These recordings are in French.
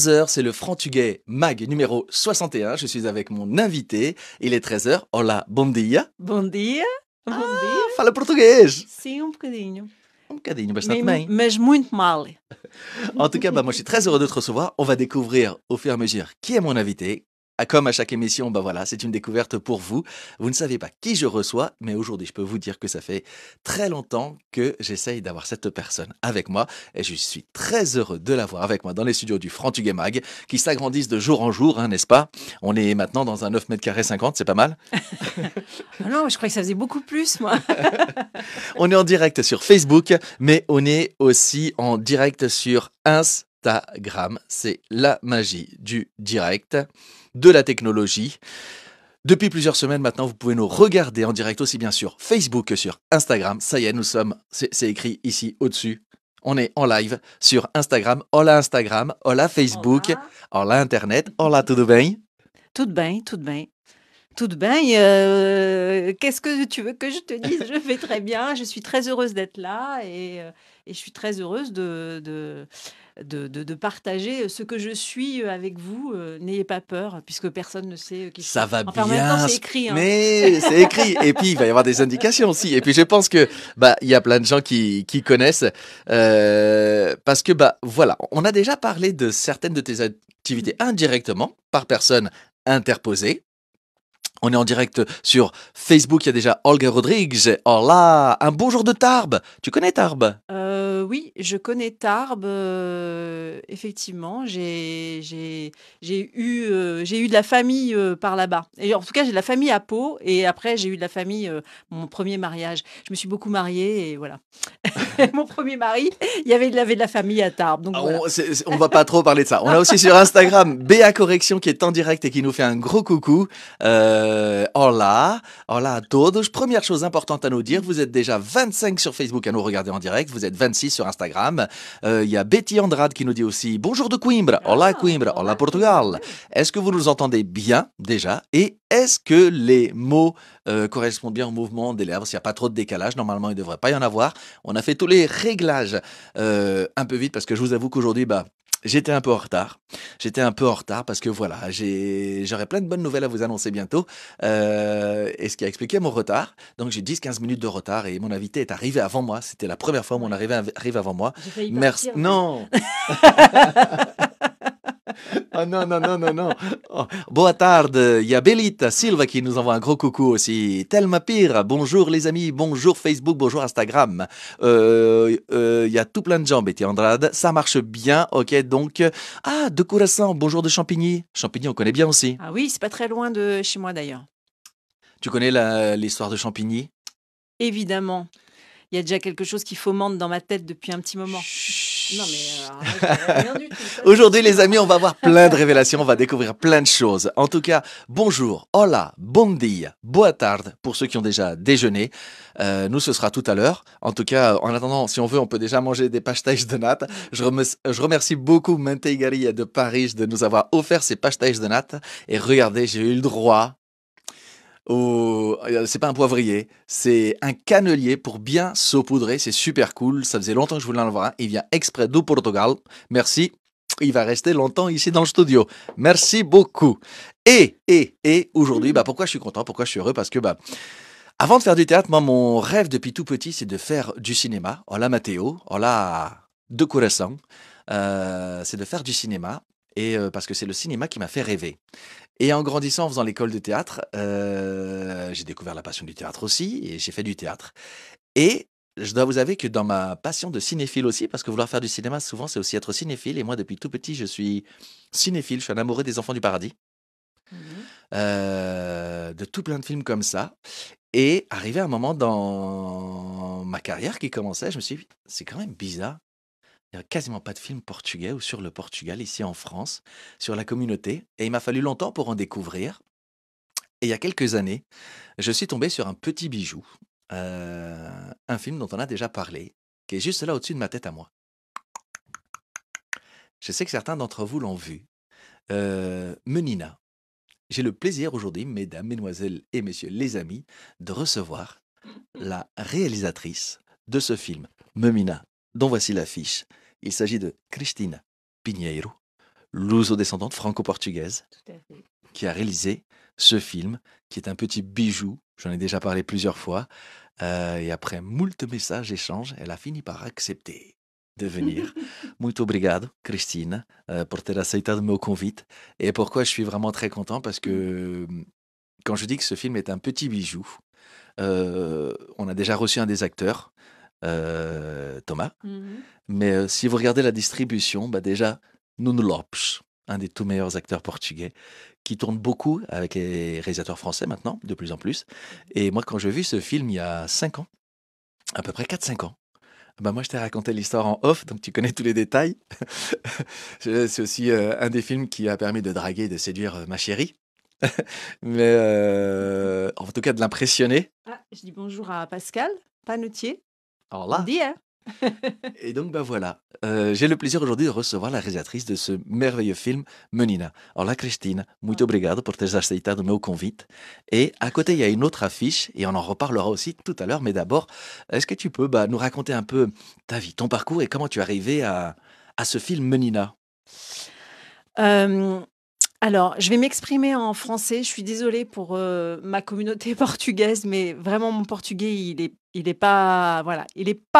Tapzer, c'est le Frantugais Mag numéro 61. Je suis avec mon invité. Il est 13h. Hola, bom dia. Bom dia. Bom dia. Fala português. Sim, bocadinho. Un bocadinho, bastante bem. Mas muito mal. En tout cas, moi je suis très heureux de te recevoir. On va découvrir au fur et à mesure qui est mon invité. Comme à chaque émission, voilà, c'est une découverte pour vous. Vous ne savez pas qui je reçois, mais aujourd'hui, je peux vous dire que ça fait très longtemps que j'essaye d'avoir cette personne avec moi. Et je suis très heureux de l'avoir avec moi dans les studios du Frantugais Mag, qui s'agrandissent de jour en jour, n'est-ce pas? On est maintenant dans un 9,50 m, c'est pas mal. Non, je crois que ça faisait beaucoup plus, moi. On est en direct sur Facebook, mais on est aussi en direct sur Instagram. C'est la magie du direct, de la technologie. Depuis plusieurs semaines maintenant, vous pouvez nous regarder en direct aussi bien sur Facebook que sur Instagram. Ça y est, nous sommes, c'est écrit ici au-dessus. On est en live sur Instagram, hola Facebook, hola Internet, hola, tudo bem? Tudo bem, tudo bem. Tout bien, qu'est-ce que tu veux que je te dise? Je vais très bien, je suis très heureuse d'être là et je suis très heureuse de partager ce que je suis avec vous. N'ayez pas peur, puisque personne ne sait qui je suis. Ça va bien, en même temps, c'est écrit. Hein. Mais c'est écrit, et puis il va y avoir des indications aussi. Et puis je pense que il y a plein de gens qui connaissent, parce que voilà, on a déjà parlé de certaines de tes activités indirectement par personne interposée. On est en direct sur Facebook, il y a déjà Olga Rodrigues. Oh là, un bonjour de Tarbes. Tu connais Tarbes? Oui, je connais Tarbes. Effectivement, j'ai eu de la famille par là-bas. Et en tout cas, j'ai de la famille à Pau. Et après, j'ai eu de la famille, mon premier mariage. Je me suis beaucoup mariée et voilà. Mon premier mari, il avait de la famille à Tarbes. Donc voilà. On ne va pas trop parler de ça. On a aussi sur Instagram Béa Correction qui est en direct et qui nous fait un gros coucou. Hola à todos. Première chose importante à nous dire, vous êtes déjà 25 sur Facebook à nous regarder en direct, vous êtes 26 sur Instagram. Il y a Betty Andrade qui nous dit aussi bonjour de Coimbra, hola Coimbra, hola Portugal. Est-ce que vous nous entendez bien déjà? Et est-ce que les mots correspondent bien au mouvement des lèvres? S'il n'y a pas trop de décalage, normalement il ne devrait pas y en avoir. On a fait tous les réglages un peu vite parce que je vous avoue qu'aujourd'hui, j'étais un peu en retard. J'étais un peu en retard parce que voilà, j'aurais plein de bonnes nouvelles à vous annoncer bientôt. Et ce qui a expliqué mon retard. Donc j'ai 10-15 minutes de retard et mon invité est arrivé avant moi. C'était la première fois où mon invité arrive avant moi. Merci. Non. Oh non. Oh. Boa tarde, il y a Belita Silva qui nous envoie un gros coucou aussi. Telma Pire, bonjour les amis, bonjour Facebook, bonjour Instagram. Il y a tout plein de gens, Betty Andrade. Ça marche bien, ok, donc... Ah, de Courassan, bonjour de Champigny. Champigny, on connaît bien aussi. Ah oui, c'est pas très loin de chez moi d'ailleurs. Tu connais l'histoire de Champigny? Évidemment. Il y a déjà quelque chose qui fomente dans ma tête depuis un petit moment. Chut. Non mais rien du tout. Aujourd'hui les amis, on va avoir plein de révélations, on va découvrir plein de choses. En tout cas, bonjour, hola, bon dia, boa tarde pour ceux qui ont déjà déjeuné. Nous ce sera tout à l'heure. En tout cas, en attendant, si on veut, on peut déjà manger des pastéis de nata. Je remercie beaucoup Manteigaria de Paris de nous avoir offert ces pastéis de nata. Et regardez, j'ai eu le droit. C'est pas un poivrier, c'est un cannelier pour bien saupoudrer, c'est super cool, ça faisait longtemps que je voulais en avoir un, il vient exprès du Portugal, merci, il va rester longtemps ici dans le studio, merci beaucoup. Et aujourd'hui, pourquoi je suis content, pourquoi je suis heureux, parce que avant de faire du théâtre, moi mon rêve depuis tout petit c'est de faire du cinéma, hola Matteo, hola de Courassan, c'est de faire du cinéma. Et parce que c'est le cinéma qui m'a fait rêver. Et en grandissant, en faisant l'école de théâtre, j'ai découvert la passion du théâtre aussi, et j'ai fait du théâtre. Et je dois vous avouer que dans ma passion de cinéphile aussi, parce que vouloir faire du cinéma, souvent, c'est aussi être cinéphile. Et moi, depuis tout petit, je suis cinéphile, je suis un amoureux des Enfants du Paradis. De tout plein de films comme ça. Et arrivé à un moment dans ma carrière qui commençait, je me suis dit, c'est quand même bizarre. Il n'y a quasiment pas de film portugais ou sur le Portugal, ici en France, sur la communauté. Et il m'a fallu longtemps pour en découvrir. Et il y a quelques années, je suis tombé sur un petit bijou, un film dont on a déjà parlé, qui est juste là au-dessus de ma tête à moi. Je sais que certains d'entre vous l'ont vu. Menina. J'ai le plaisir aujourd'hui, mesdames, mesdemoiselles et messieurs les amis, de recevoir la réalisatrice de ce film, Menina, dont voici l'affiche. Il s'agit de Cristina Pinheiro, luso-descendante franco-portugaise, qui a réalisé ce film, qui est un petit bijou. J'en ai déjà parlé plusieurs fois. Et après moult messages, échanges, elle a fini par accepter de venir. Muito obrigado, Cristina, pour ter aceitado meu convite. Et pourquoi je suis vraiment très content, parce que quand je dis que ce film est un petit bijou, on a déjà reçu un des acteurs, Thomas. Mais si vous regardez la distribution, bah déjà, Nuno Lopes, un des tout meilleurs acteurs portugais, qui tourne beaucoup avec les réalisateurs français maintenant, de plus en plus. Et moi, quand j'ai vu ce film il y a 5 ans, à peu près 4-5 ans, bah moi, je t'ai raconté l'histoire en off, donc tu connais tous les détails. C'est aussi un des films qui a permis de draguer et de séduire ma chérie. Mais en tout cas, de l'impressionner. Ah, je dis bonjour à Pascal Panoutier. Alors là. Et donc, bah voilà, j'ai le plaisir aujourd'hui de recevoir la réalisatrice de ce merveilleux film, Menina. Alors là, Cristina, muito obrigado por teres aceitado meu convite. Et à côté, il y a une autre affiche, et on en reparlera aussi tout à l'heure. Mais d'abord, est-ce que tu peux nous raconter un peu ta vie, ton parcours, et comment tu es arrivée à ce film Menina? Alors, je vais m'exprimer en français. Je suis désolée pour ma communauté portugaise, mais vraiment, mon portugais, il est pas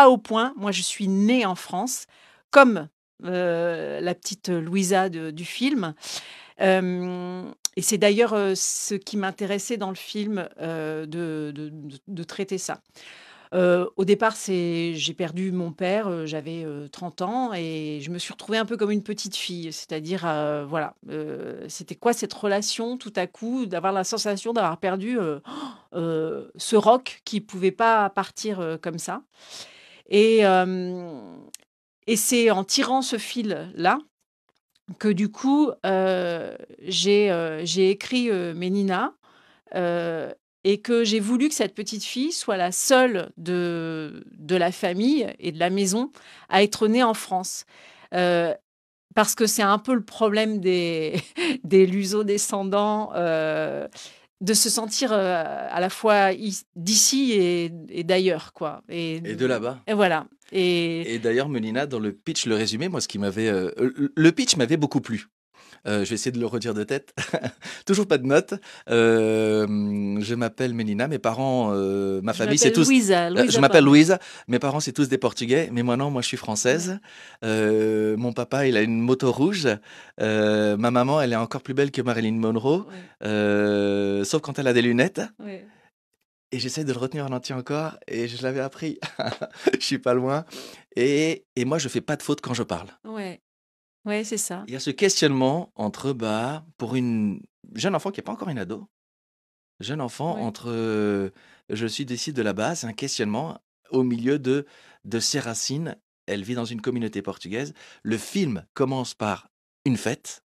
au point. Moi, je suis née en France, comme la petite Louisa du film. Et c'est d'ailleurs ce qui m'intéressait dans le film, de traiter ça. Au départ, j'ai perdu mon père, j'avais 30 ans et je me suis retrouvée un peu comme une petite fille. C'est-à-dire, c'était quoi cette relation tout à coup, d'avoir la sensation d'avoir perdu ce roc qui ne pouvait pas partir comme ça. Et c'est en tirant ce fil-là que du coup, j'ai écrit Menina. Et que j'ai voulu que cette petite fille soit la seule de la famille et de la maison à être née en France. Parce que c'est un peu le problème des luso-descendants, de se sentir à la fois d'ici et d'ailleurs, quoi. Et de là-bas. Et voilà. Et d'ailleurs, Menina, dans le pitch, le résumé, moi, ce qui m'avait... le pitch m'avait beaucoup plu. Je vais essayer de le redire de tête. Toujours pas de notes. Je m'appelle Menina. Mes parents, ma famille, c'est tous... je m'appelle Louisa. Mes parents, c'est tous des Portugais. Mais moi, non, moi, je suis française. Mon papa, il a une moto rouge. Ma maman, elle est encore plus belle que Marilyn Monroe. Ouais. Sauf quand elle a des lunettes. Ouais. Et j'essaie de le retenir en entier encore. Et je l'avais appris. Je suis pas loin. Et moi, je fais pas de faute quand je parle. Ouais. Oui, c'est ça. Il y a ce questionnement entre, pour une jeune enfant qui n'est pas encore une ado, jeune enfant, ouais, entre je suis d'ici, de là-bas, c'est un questionnement au milieu de ses racines. Elle vit dans une communauté portugaise. Le film commence par une fête.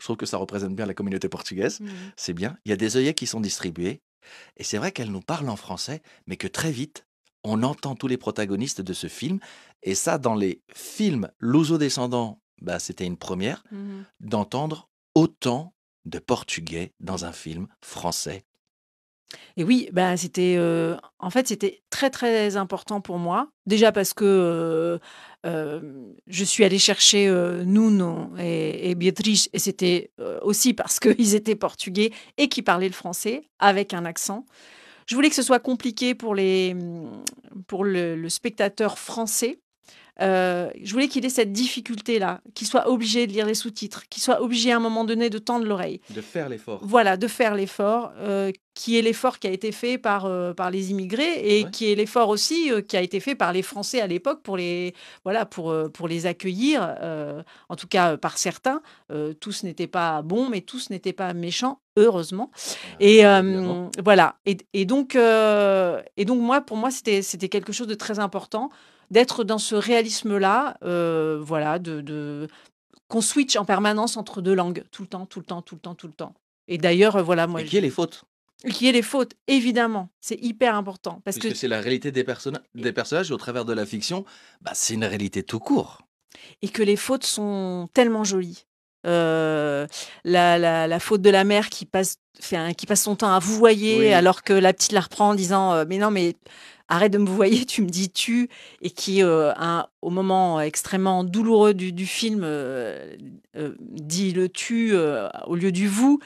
Je trouve que ça représente bien la communauté portugaise. Mmh. C'est bien. Il y a des œillets qui sont distribués. Et c'est vrai qu'elle nous parle en français, mais que très vite, on entend tous les protagonistes de ce film. Et ça, dans les films luso-descendants, c'était une première, d'entendre autant de Portugais dans un film français. Et oui, c'était en fait, c'était très, très important pour moi. Déjà parce que je suis allée chercher Nuno et Beatriz, et c'était aussi parce qu'ils étaient portugais et qu'ils parlaient le français avec un accent. Je voulais que ce soit compliqué pour le spectateur français. Je voulais qu'il ait cette difficulté-là, qu'il soit obligé de lire les sous-titres, qu'il soit obligé à un moment donné de tendre l'oreille. De faire l'effort. Voilà, de faire l'effort, qui est l'effort qui a été fait par les immigrés et qui est l'effort aussi qui a été fait par les Français à l'époque pour les accueillir, en tout cas par certains. Tous n'étaient pas bons, mais tous n'étaient pas méchants, heureusement. Voilà. Et donc moi, pour moi, c'était quelque chose de très important. D'être dans ce réalisme-là, qu'on switch en permanence entre deux langues, tout le temps. Et d'ailleurs, moi... Et qu'il y ait les fautes. Qu'il y ait les fautes, évidemment. C'est hyper important. Parce que c'est la réalité des personnages au travers de la fiction. C'est une réalité tout court. Et que les fautes sont tellement jolies. La faute de la mère qui passe son temps à vouvoyer, oui, alors que la petite la reprend en disant mais non, mais arrête de me vouvoyer, tu me dis tu, et qui au moment extrêmement douloureux du film dit le tu au lieu du vous.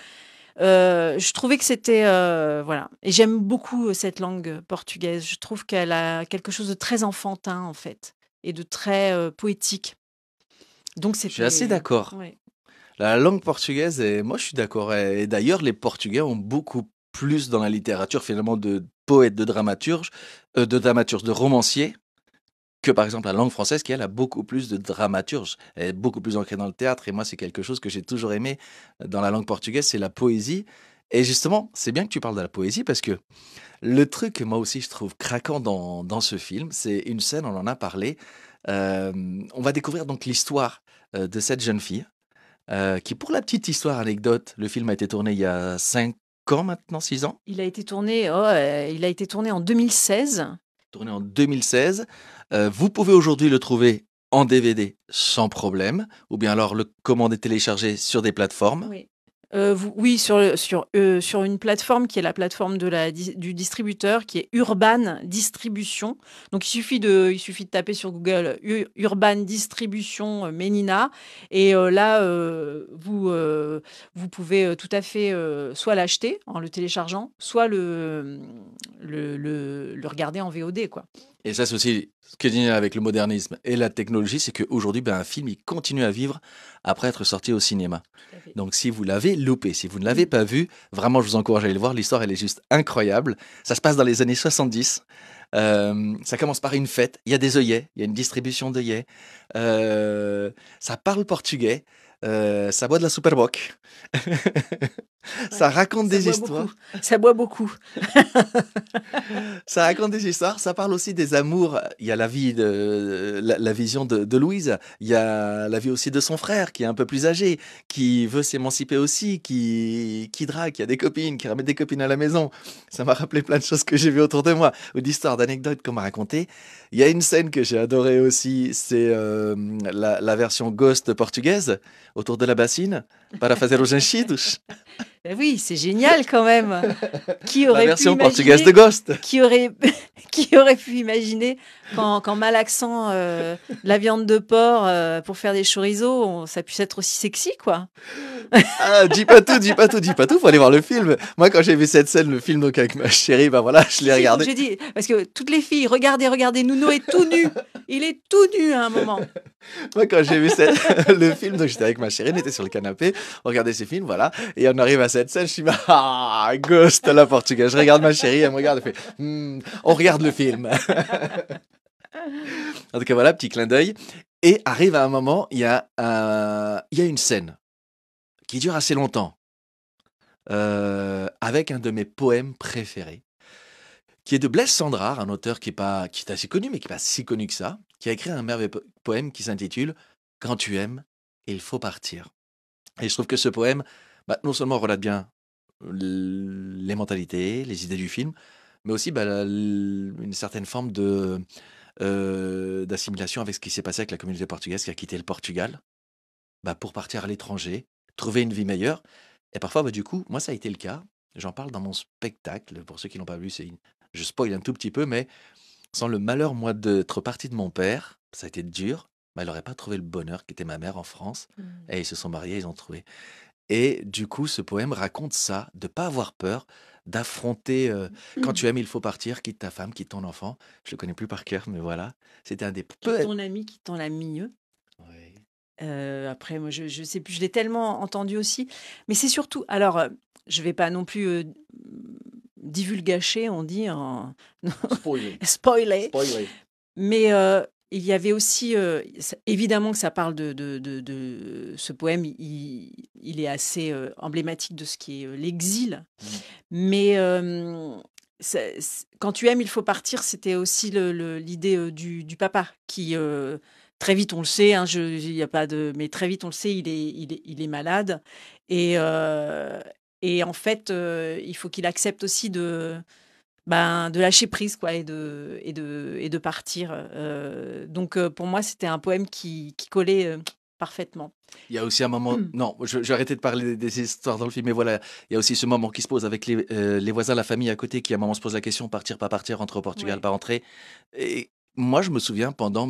Je trouvais que c'était voilà, et j'aime beaucoup cette langue portugaise. Je trouve qu'elle a quelque chose de très enfantin en fait et de très poétique. Donc c'est. Je suis assez d'accord. Ouais. La langue portugaise, et moi je suis d'accord. Et d'ailleurs, les Portugais ont beaucoup plus dans la littérature finalement de poètes, de dramaturges, de romanciers, que par exemple la langue française qui elle a beaucoup plus de dramaturges, elle est beaucoup plus ancrée dans le théâtre. Et moi c'est quelque chose que j'ai toujours aimé dans la langue portugaise, c'est la poésie. Et justement, c'est bien que tu parles de la poésie parce que le truc que moi aussi je trouve craquant dans ce film, c'est une scène, on en a parlé, on va découvrir donc l'histoire de cette jeune fille. Qui pour la petite histoire, anecdote, le film a été tourné il y a 5 ans maintenant, 6 ans. Il a été tourné en 2016. Tourné en 2016. Vous pouvez aujourd'hui le trouver en DVD sans problème, ou bien alors le commander téléchargé sur des plateformes. Oui, sur une plateforme qui est la plateforme du distributeur, qui est Urban Distribution. Donc il suffit de taper sur Google Urban Distribution Menina, et là vous pouvez tout à fait soit l'acheter en le téléchargeant, soit le regarder en VOD, quoi. Et ça, c'est aussi ce qui est génial avec le modernisme et la technologie, c'est qu'aujourd'hui, un film, il continue à vivre après être sorti au cinéma. Donc, si vous l'avez loupé, si vous ne l'avez pas vu, vraiment, je vous encourage à aller le voir. L'histoire, elle est juste incroyable. Ça se passe dans les années 70. Ça commence par une fête. Il y a des œillets. Il y a une distribution d'œillets. Ça parle portugais. Ça boit de la Superbock. Ça raconte des histoires. Ça boit beaucoup. Ça raconte des histoires. Ça parle aussi des amours. Il y a la vie la vision de Louise. Il y a la vie aussi de son frère qui est un peu plus âgé, qui veut s'émanciper aussi, qui drague, qui a des copines, qui ramène des copines à la maison. Ça m'a rappelé plein de choses que j'ai vues autour de moi, ou d'histoires, d'anecdotes qu'on m'a racontées. Il y a une scène que j'ai adorée aussi, c'est la version ghost portugaise autour de la bassine para fazer os enchidos. Oui, c'est génial quand même. Qui aurait pu imaginer qu'en malaxant la viande de porc pour faire des chorizos, ça puisse être aussi sexy, quoi. Ah, dis pas tout, faut aller voir le film. Moi, quand j'ai vu cette scène, le film donc avec ma chérie, voilà, je l'ai regardé. J'ai dit, parce que toutes les filles, regardez, Nuno est tout nu. Il est tout nu à un moment. Moi, quand j'ai vu le film, donc j'étais avec ma chérie, on était sur le canapé, on regardait ce film, voilà, et on arrive à cette scène, je suis ghost la portugaise. Je regarde ma chérie, elle me regarde, elle fait on regarde le film. En tout cas, voilà, petit clin d'œil. Et arrive à un moment, il y a une scène qui dure assez longtemps avec un de mes poèmes préférés, qui est de Blaise Cendrars, un auteur qui est assez connu, mais qui n'est pas si connu que ça, qui a écrit un merveilleux poème qui s'intitule « Quand tu aimes, il faut partir ». Et je trouve que ce poème, non seulement relate bien les mentalités, les idées du film, mais aussi une certaine forme d'assimilation avec ce qui s'est passé avec la communauté portugaise qui a quitté le Portugal pour partir à l'étranger, trouver une vie meilleure. Et parfois, du coup, moi, ça a été le cas. J'en parle dans mon spectacle. Pour ceux qui ne l'ont pas vu, je spoil un tout petit peu, mais sans le malheur, moi, d'être parti de mon père, ça a été dur, elle n'aurait pas trouvé le bonheur qu'était ma mère en France. Et ils se sont mariés, ils ont trouvé. Et du coup, ce poème raconte ça, de ne pas avoir peur, d'affronter quand tu aimes, il faut partir, quitte ta femme, quitte ton enfant. Je ne le connais plus par cœur, mais voilà. C'était un des poèmes. Quitte ton ami. Oui. Après, moi, je ne sais plus, je l'ai tellement entendu aussi. Mais c'est surtout, alors, je ne vais pas non plus divulgacher, on dit. Spoiler. Mais... il y avait aussi, évidemment que ça parle de ce poème, il est assez emblématique de ce qui est l'exil. Mais quand tu aimes, il faut partir, c'était aussi l'idée du papa qui, très vite on le sait, très vite on le sait, il est malade. Et en fait, il faut qu'il accepte aussi de lâcher prise, quoi, et de partir. Donc, pour moi, c'était un poème qui collait parfaitement. Il y a aussi un moment... Non, j'ai arrêté de parler des histoires dans le film, mais voilà, il y a aussi ce moment qui se pose avec les voisins, la famille à côté, qui à un moment se pose la question, partir, pas partir, rentrer au Portugal, pas rentrer. Et moi, je me souviens pendant...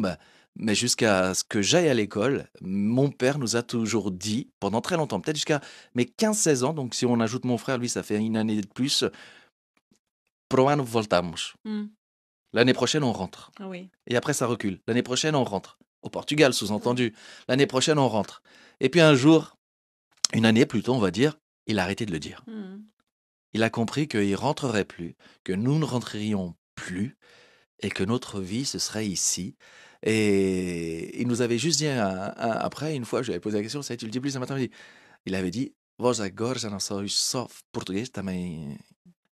mais jusqu'à ce que j'aille à l'école, mon père nous a toujours dit, pendant très longtemps, peut-être jusqu'à mes 15-16 ans, donc si on ajoute mon frère, lui, ça fait une année de plus, « Pro ano voltamos ». L'année prochaine, on rentre. Oui. Et après, ça recule. L'année prochaine, on rentre. Au Portugal, sous-entendu. L'année prochaine, on rentre. Et puis un jour, une année plus tôt, on va dire, il a arrêté de le dire. Il a compris qu'il ne rentrerait plus, que nous ne rentrerions plus, et que notre vie, ce serait ici. Et il nous avait juste dit, après, une fois, je lui avais posé la question, ça, tu le dis plus ce matin, il avait dit, vos agora já não sois só português, também.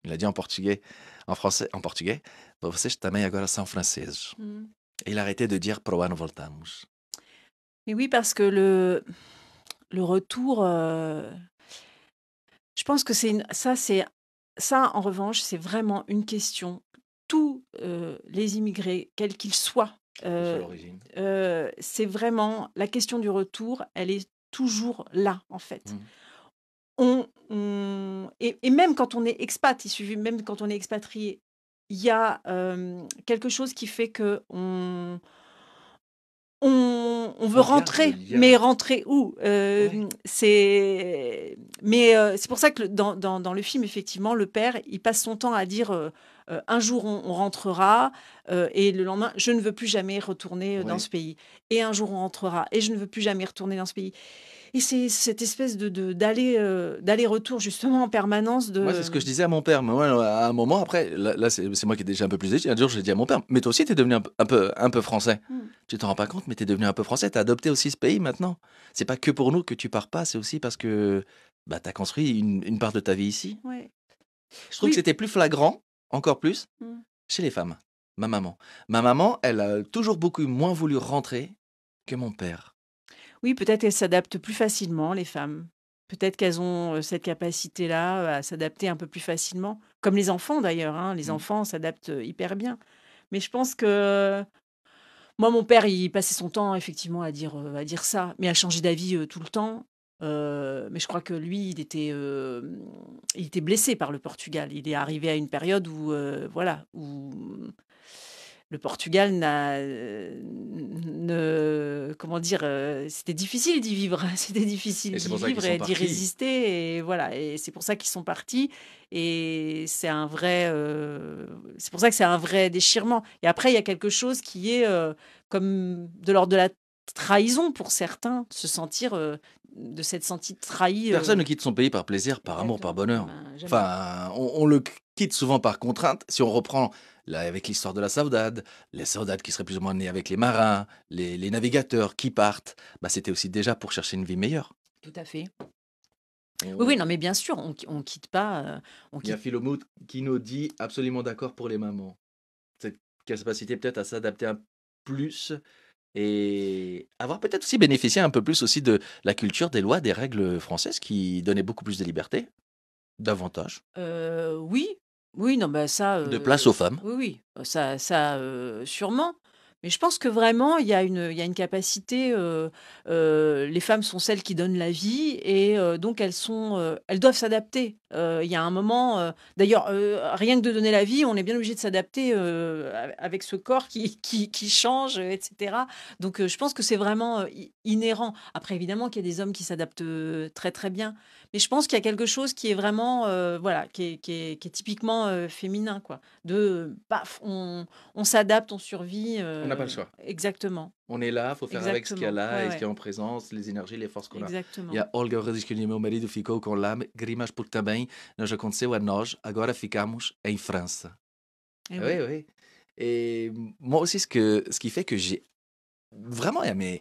Il l'a dit en portugais, en français, en portugais, vocês também agora são franceses. Et il arrêtait de dire, pro ano voltamos. Mais oui, parce que le retour, je pense que ça, en revanche, c'est vraiment une question. Tous les immigrés, quels qu'ils soient, c'est vraiment la question du retour, elle est toujours là en fait. Et même quand on est expat, même quand on est expatrié, il y a quelque chose qui fait que on veut rentrer, mais rentrer où? C'est pour ça que dans le film, effectivement, le père, il passe son temps à dire un jour on rentrera et le lendemain je ne veux plus jamais retourner dans ce pays. Et un jour on rentrera et je ne veux plus jamais retourner dans ce pays. Et c'est cette espèce d'aller-retour justement en permanence. Moi, c'est ce que je disais à mon père. Mais à un moment, après, là c'est moi qui ai déjà un peu plus âgé. Un jour, j'ai dit à mon père, mais toi aussi, tu es devenu un peu français. Tu t'en rends pas compte, mais tu es devenu un peu français. Tu as adopté aussi ce pays maintenant. C'est pas que pour nous que tu pars pas, c'est aussi parce que tu as construit une part de ta vie ici. Je trouve que c'était plus flagrant, encore plus, chez les femmes. Ma maman, elle a toujours beaucoup moins voulu rentrer que mon père. Oui, peut-être qu'elles s'adaptent plus facilement, les femmes. Peut-être qu'elles ont cette capacité-là à s'adapter un peu plus facilement. Comme les enfants, d'ailleurs. Les enfants s'adaptent hyper bien. Mais je pense que... Moi, mon père, il passait son temps, effectivement, à dire ça. Mais à changer d'avis tout le temps. Mais je crois que lui, il était blessé par le Portugal. Il est arrivé à une période où... Le Portugal c'était difficile d'y vivre, c'était difficile d'y vivre et d'y résister, et voilà, et c'est pour ça qu'ils sont partis, et c'est pour ça que c'est un vrai déchirement. Et après, il y a quelque chose qui est comme de l'ordre de la trahison pour certains, se sentir trahi. Personne ne quitte son pays par plaisir, par amour, par bonheur. Enfin, on le quitte souvent par contrainte. Si on reprend là, avec l'histoire de la saudade, les saudades qui seraient plus ou moins nées avec les marins, les navigateurs qui partent, c'était aussi déjà pour chercher une vie meilleure. Tout à fait. Oui, non, mais bien sûr, on ne quitte pas. Il y a Philomout qui nous dit absolument d'accord pour les mamans. Cette capacité peut-être à s'adapter un plus et avoir peut-être aussi bénéficié un peu plus aussi de la culture, des lois, des règles françaises qui donnaient beaucoup plus de liberté, d'avantages. Oui, non, ça. De place aux femmes. Oui, ça, sûrement. Mais je pense que vraiment, il y a une capacité. Les femmes sont celles qui donnent la vie et donc elles doivent s'adapter. Il y a un moment. D'ailleurs, rien que de donner la vie, on est bien obligé de s'adapter avec ce corps qui change, etc. Donc, je pense que c'est vraiment inhérent. Après, évidemment, qu'il y a des hommes qui s'adaptent très très bien, mais je pense qu'il y a quelque chose qui est vraiment, qui est typiquement féminin, quoi. On s'adapte, on survit. On n'a pas le choix. Exactement. On est là, il faut faire avec ce qu'il y a là, et ce qu'il y a en présence, les énergies, les forces qu'on a. Exactement. Il y a Olga Rodrigues que meu marido ficou com lame, grimas porque também nos aconteceu a nós, agora ficamos em França. Oui. Et moi aussi, ce qui fait que j'ai vraiment aimé.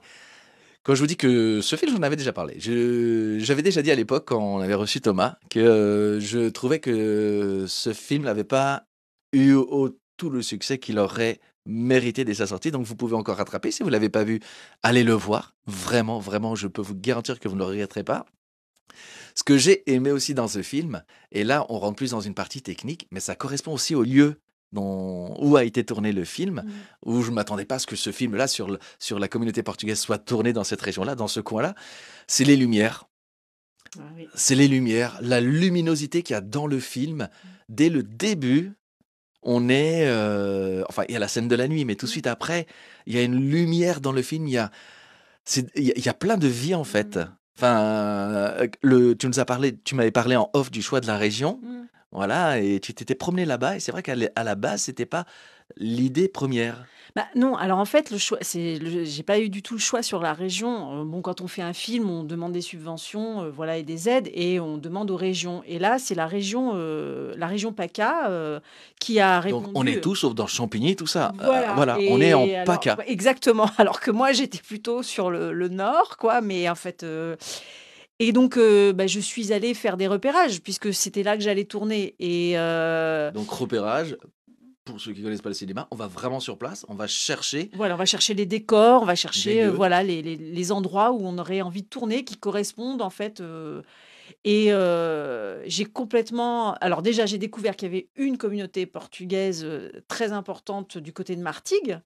Quand je vous dis que ce film, j'en avais déjà parlé. J'avais déjà dit à l'époque, quand on avait reçu Thomas, que je trouvais que ce film n'avait pas eu tout le succès qu'il aurait mérité dès sa sortie, donc vous pouvez encore rattraper. Si vous ne l'avez pas vu, allez le voir. Vraiment, vraiment, je peux vous garantir que vous ne le regretterez pas. Ce que j'ai aimé aussi dans ce film, et là, on rentre plus dans une partie technique, mais ça correspond aussi au lieu où a été tourné le film, où je ne m'attendais pas à ce que ce film-là, sur la communauté portugaise, soit tourné dans cette région-là, dans ce coin-là. C'est les lumières. Ah, oui. C'est les lumières, la luminosité qu'il y a dans le film. Dès le début, on est... enfin, il y a la scène de la nuit, mais tout de suite après, il y a une lumière dans le film. Il y a plein de vie, en fait. Enfin, tu m'avais parlé en off du choix de la région. Voilà, et tu t'étais promené là-bas, et c'est vrai qu'à la base, c'était pas l'idée première. Bah non, alors en fait, j'ai pas eu du tout le choix sur la région. Bon, quand on fait un film, on demande des subventions, voilà, et des aides, et on demande aux régions. Et là, c'est la région PACA qui a répondu. Donc on est tous, sauf dans Champigny, tout ça. Voilà, on est en PACA. Exactement. Alors que moi, j'étais plutôt sur le nord, quoi. Mais en fait. Et donc, je suis allée faire des repérages, puisque c'était là que j'allais tourner. Et donc, repérage, pour ceux qui ne connaissent pas le cinéma, on va vraiment sur place, on va chercher... Voilà, on va chercher les décors, on va chercher les endroits où on aurait envie de tourner, qui correspondent, en fait... j'ai complètement... Alors déjà, j'ai découvert qu'il y avait une communauté portugaise très importante du côté de Martigues,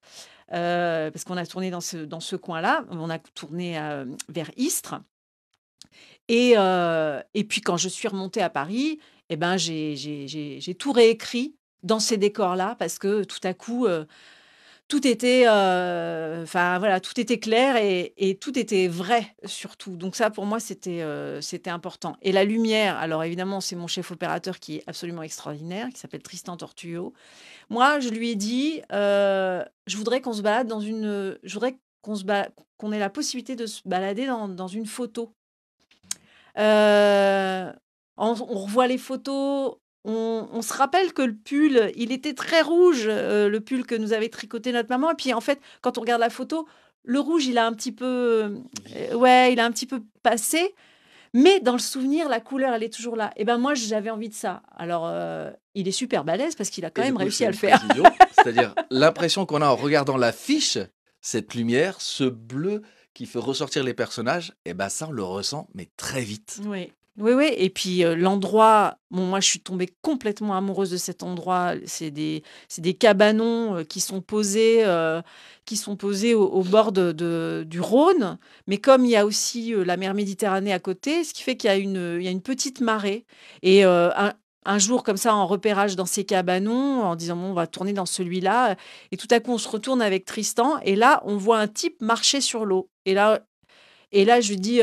parce qu'on a tourné dans ce coin-là, on a tourné vers Istres. Et puis, quand je suis remontée à Paris, eh ben, j'ai tout réécrit dans ces décors-là parce que tout à coup, tout était clair et tout était vrai surtout. Donc ça, pour moi, c'était important. Et la lumière, alors évidemment, c'est mon chef opérateur qui est absolument extraordinaire, qui s'appelle Tristan Tortuyot. Moi, je lui ai dit, je voudrais qu'on se balade dans une... Je voudrais qu'on ait la possibilité de se balader dans une photo. On revoit les photos, on se rappelle que le pull, il était très rouge, le pull que nous avait tricoté notre maman. Et puis en fait, quand on regarde la photo, le rouge, il a un petit peu, passé. Mais dans le souvenir, la couleur, elle est toujours là. Et ben moi, j'avais envie de ça. Alors, il est super balèze parce qu'il a quand même réussi à le faire. C'est-à-dire l'impression qu'on a en regardant l'affiche, cette lumière, ce bleu qui fait ressortir les personnages, et ben ça, on le ressent, mais très vite. Oui. Et puis, l'endroit... Bon, moi, je suis tombée complètement amoureuse de cet endroit. C'est des cabanons qui sont posés au bord du Rhône. Mais comme il y a aussi la mer Méditerranée à côté, ce qui fait qu'il y a une petite marée. Et un jour, comme ça, en repérage dans ces cabanons, en disant, bon, on va tourner dans celui-là. Et tout à coup, on se retourne avec Tristan. Et là, on voit un type marcher sur l'eau. Et là, je lui dis,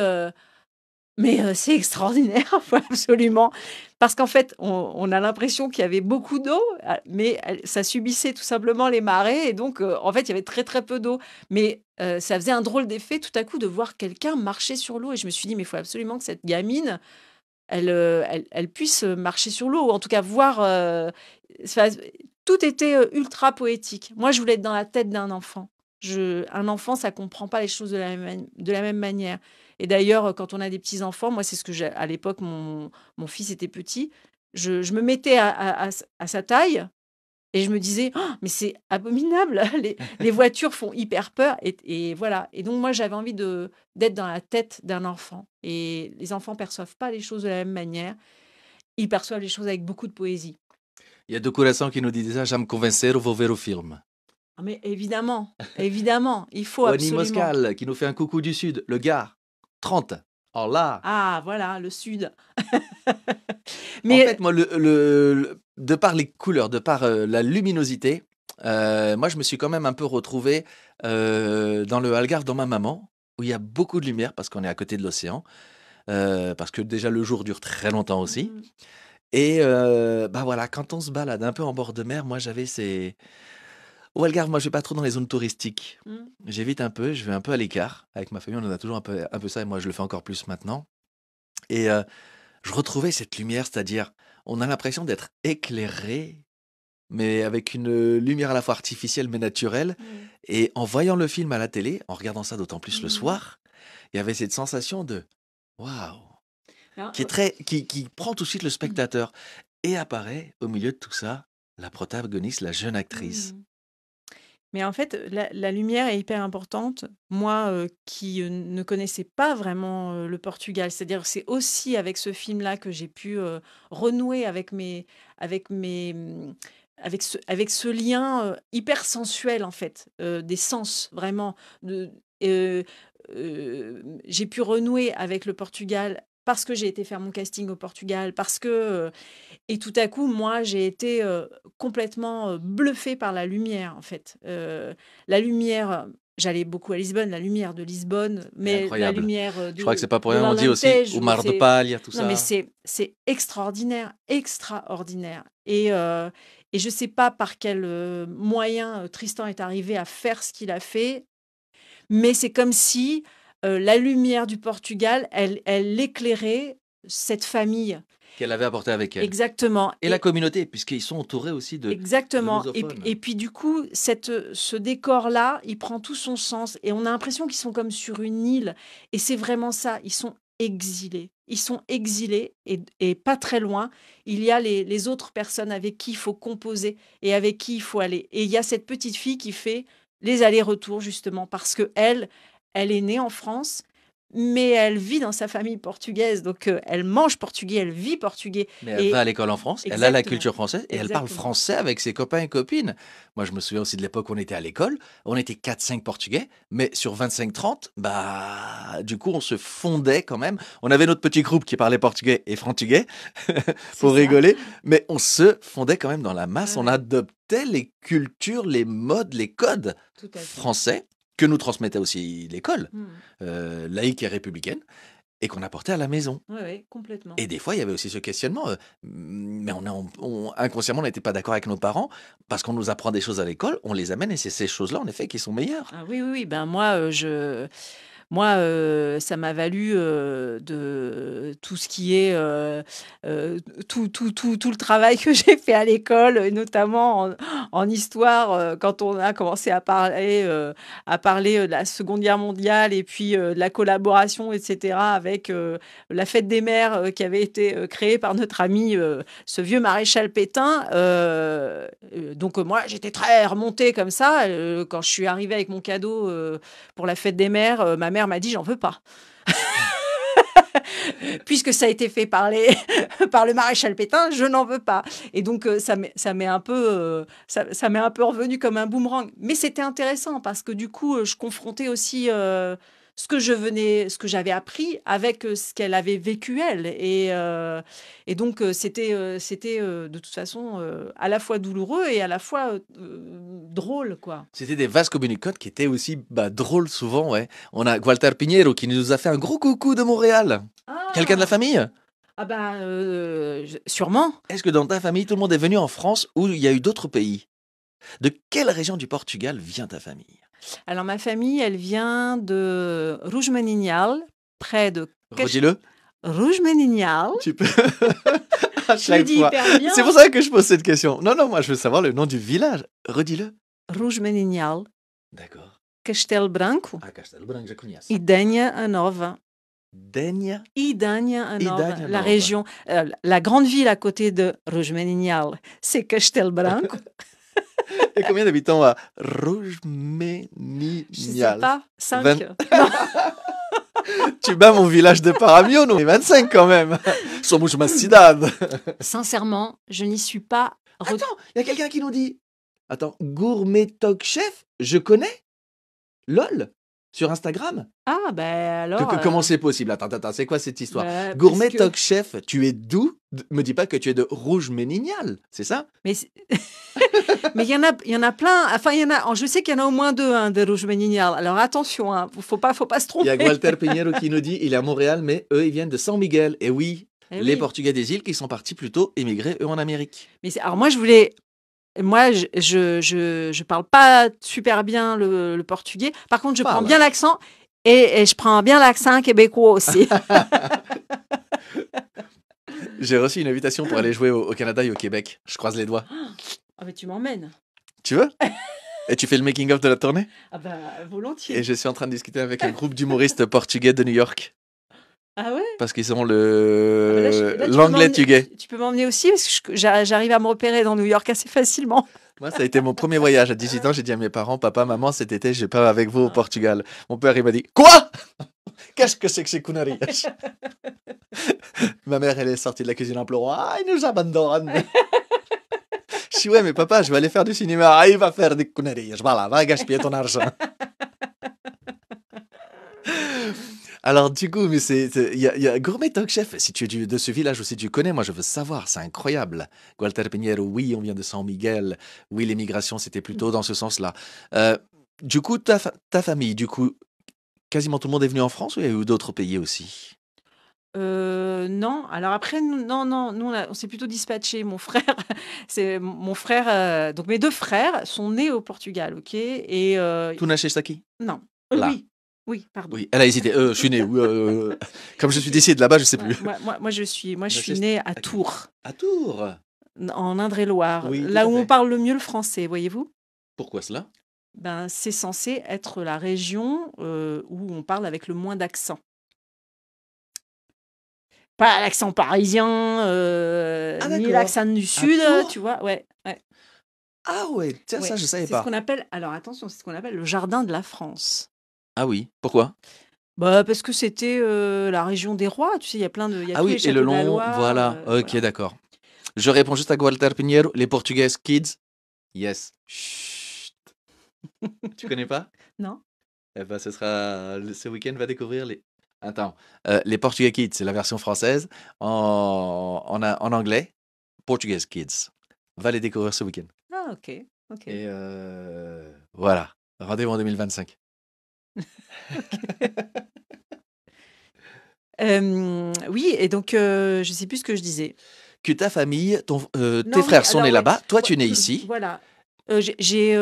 c'est extraordinaire, absolument. Parce qu'en fait, on a l'impression qu'il y avait beaucoup d'eau, mais ça subissait tout simplement les marées. Et donc, en fait, il y avait très, très peu d'eau. Mais ça faisait un drôle d'effet tout à coup de voir quelqu'un marcher sur l'eau. Et je me suis dit, mais il faut absolument que cette gamine, elle puisse marcher sur l'eau, ou en tout cas voir... tout était ultra poétique. Moi, je voulais être dans la tête d'un enfant. Un enfant, ça ne comprend pas les choses de la même manière. Et d'ailleurs, quand on a des petits-enfants, moi, c'est ce que j'ai... À l'époque, mon fils était petit. Je me mettais à sa taille et je me disais, oh, mais c'est abominable, les voitures font hyper peur. Et voilà. Et donc, moi, j'avais envie d'être dans la tête d'un enfant. Et les enfants ne perçoivent pas les choses de la même manière. Ils perçoivent les choses avec beaucoup de poésie. Il y a deux coraçons qui nous disent ça, « Je me convaincre, vous verrez le film ». Mais évidemment, il faut absolument... Oni Moscal, qui nous fait un coucou du Sud, le gars, 30, oh là. Ah, voilà, le Sud. Mais... En fait, moi, de par les couleurs, de par la luminosité, moi, je me suis quand même un peu retrouvé dans le Algarve, dans ma maman, où il y a beaucoup de lumière, parce qu'on est à côté de l'océan, parce que déjà, le jour dure très longtemps aussi. Et voilà, quand on se balade un peu en bord de mer, moi, j'avais ces... Au Algarve, moi, je ne vais pas trop dans les zones touristiques. J'évite un peu, je vais un peu à l'écart. Avec ma famille, on en a toujours un peu ça, et moi, je le fais encore plus maintenant. Et je retrouvais cette lumière, c'est-à-dire, on a l'impression d'être éclairé, mais avec une lumière à la fois artificielle mais naturelle. Et en voyant le film à la télé, en regardant ça d'autant plus le soir, il y avait cette sensation de « waouh » qui prend tout de suite le spectateur. Et apparaît, au milieu de tout ça, la protagoniste, la jeune actrice. Mais en fait, la lumière est hyper importante. Moi, qui ne connaissais pas vraiment le Portugal, c'est-à-dire que c'est aussi avec ce film-là que j'ai pu renouer avec mes, avec ce lien hyper sensuel, en fait, des sens, vraiment. J'ai pu renouer avec le Portugal parce que j'ai été faire mon casting au Portugal, parce que... et tout à coup, moi, j'ai été complètement bluffée par la lumière, en fait. La lumière... J'allais beaucoup à Lisbonne, la lumière de Lisbonne, mais la lumière de... Je crois que c'est pas pour rien, on dit aussi au Mar de Palha, tout ça. Non, mais c'est extraordinaire, extraordinaire. Et je sais pas par quel moyen Tristan est arrivé à faire ce qu'il a fait, mais c'est comme si la lumière du Portugal, elle éclairait cette famille. Qu'elle avait apporté avec elle. Exactement. Et la communauté, puisqu'ils sont entourés aussi de... Exactement. De et puis du coup, ce décor-là, il prend tout son sens. Et on a l'impression qu'ils sont comme sur une île. Et c'est vraiment ça. Ils sont exilés. Ils sont exilés et pas très loin. Il y a les autres personnes avec qui il faut composer et avec qui il faut aller. Et il y a cette petite fille qui fait les allers-retours, justement, parce qu'elle, elle est née en France... mais elle vit dans sa famille portugaise, donc elle mange portugais, elle vit portugais. Mais elle va à l'école en France, exactement. Elle a la culture française et exactement. Elle parle français avec ses copains et copines. Moi, je me souviens aussi de l'époque où on était à l'école, on était 4-5 portugais, mais sur 25-30, bah, du coup, on se fondait quand même. On avait notre petit groupe qui parlait portugais et frantugais, pour rigoler, mais on se fondait quand même dans la masse. Ouais. On adoptait les cultures, les modes, les codes français. Que nous transmettait aussi l'école, laïque et républicaine, et qu'on apportait à la maison. Oui, oui, complètement. Et des fois, il y avait aussi ce questionnement, mais inconsciemment, on n'était pas d'accord avec nos parents, parce qu'on nous apprend des choses à l'école, on les amène, et c'est ces choses-là, en effet, qui sont meilleures. Ah oui, oui, oui. Ben moi, ça m'a valu de tout ce qui est tout le travail que j'ai fait à l'école, notamment en histoire, quand on a commencé à parler de la Seconde Guerre mondiale et puis de la collaboration, etc., avec la fête des mères qui avait été créée par notre ami, ce vieux maréchal Pétain. Donc moi, j'étais très remontée comme ça. Quand je suis arrivée avec mon cadeau pour la fête des mères, ma mère m'a dit j'en veux pas puisque ça a été fait par le maréchal Pétain, je n'en veux pas. Et donc ça m'est un peu revenu comme un boomerang, mais c'était intéressant parce que du coup je confrontais aussi ce que j'avais appris avec ce qu'elle avait vécu elle, et donc c'était de toute façon à la fois douloureux et à la fois drôle, quoi. C'était des vases communicants qui étaient aussi drôles souvent, ouais. On a Walter Pinheiro qui nous a fait un gros coucou de Montréal. Ah. Quelqu'un de la famille? Ah bah sûrement. Est-ce que dans ta famille tout le monde est venu en France ou il y a eu d'autres pays? De quelle région du Portugal vient ta famille? Alors, ma famille, elle vient de Rouge Meninial, près de... Redis-le. Rouge Meninial. Tu peux... je le dis hyper bien. C'est pour ça que je pose cette question. Non, non, moi, je veux savoir le nom du village. Redis-le. Rouge Meninial. D'accord. Castelo Branco. Ah, Castelo Branco, je connais. Idanha-a-Nova. Idanha-a-Nova, la région. La grande ville à côté de Rouge Meninial, c'est Castelo Branco. Et combien d'habitants à Rouge Meninial? Je sais pas, 5. Tu bats mon village de Paramio, non? Et 25 quand même. Somos uma cidade. Sincèrement, je n'y suis pas... Attends, il y a quelqu'un qui nous dit... Attends, Gourmet Talk Chef, je connais. LOL, sur Instagram. Ah, ben alors... Comment c'est possible? Attends, c'est quoi cette histoire? Gourmet Talk Chef, tu es d'où? Me dis pas que tu es de Rouge Meninial, c'est ça? Mais... Mais il y en a plein. Enfin, je sais qu'il y en a au moins 2 hein, de Rouge Meninial. Alors attention, hein, faut pas se tromper. Il y a Walter Pinheiro qui nous dit il est à Montréal, mais eux, ils viennent de San Miguel. Et oui, les Portugais des îles qui sont partis plutôt émigrer, eux, en Amérique. Mais alors moi, je parle pas super bien le portugais. Par contre, je prends bien l'accent et je prends bien l'accent québécois aussi. J'ai reçu une invitation pour aller jouer au Canada et au Québec. Je croise les doigts. Ah mais tu m'emmènes. Tu veux? Et tu fais le making-of de la tournée? Ah bah volontiers. Et je suis en train de discuter avec un groupe d'humoristes portugais de New York. Ah ouais? Parce qu'ils ont l'anglais tugay. Tu peux m'emmener aussi parce que j'arrive à me repérer dans New York assez facilement. Moi, ça a été mon premier voyage. À 18 ans, j'ai dit à mes parents, papa, maman, cet été, je vais pas avec vous au Portugal. Mon père, il m'a dit, quoi? Qu'est-ce que c'est que ces conneries? Ma mère, elle est sortie de la cuisine en pleurant. Ah, il nous abandonne. Si ouais, mais papa, je vais aller faire du cinéma. Ah, il va faire des conneries. Voilà, va gaspiller ton argent. Alors du coup, mais il y a Gourmet Talk Chef. Si tu es de ce village ou si tu connais, moi je veux savoir, c'est incroyable. Walter Pinheiro, oui, on vient de San Miguel. Oui, l'émigration, c'était plutôt dans ce sens-là. Du coup, ta famille, du coup, quasiment tout le monde est venu en France ou il y a eu d'autres pays aussi? Non, alors après, nous on s'est plutôt dispatché. Mon frère, c'est mon frère. Donc mes deux frères sont nés au Portugal, ok. Et tu n'as chez Staki? Non. Là. Oui, pardon. Oui, elle a hésité. Je suis née. Comme je suis décédée de là-bas, je sais plus. Moi, je suis née à Tours. À Tours. En Indre-et-Loire, oui, là où on parle le mieux le français, voyez-vous. Pourquoi cela? Ben, c'est censé être la région où on parle avec le moins d'accent. Pas l'accent parisien, ni l'accent du sud, tu vois, ouais. Ah ouais, tiens, ouais. Ça, je savais pas. C'est ce qu'on appelle, alors attention, c'est ce qu'on appelle le jardin de la France. Ah oui, pourquoi? Bah, parce que c'était la région des rois, tu sais, il y a plein de... ah oui, et le long, voilà, ok, d'accord. Je réponds juste à Walter Pinheiro, les Portugais kids, yes. Chut. Tu connais pas? Non. Eh ben, ce sera, ce week-end, va découvrir les... Attends, les Portugais kids, c'est la version française, en anglais, Portugais kids. Va les découvrir ce week-end. Ah, ok. Et voilà, rendez-vous en 2025. Oui, et donc je sais plus ce que je disais. Que ta famille, tes frères sont nés là-bas, toi tu es né ici. Voilà. J'ai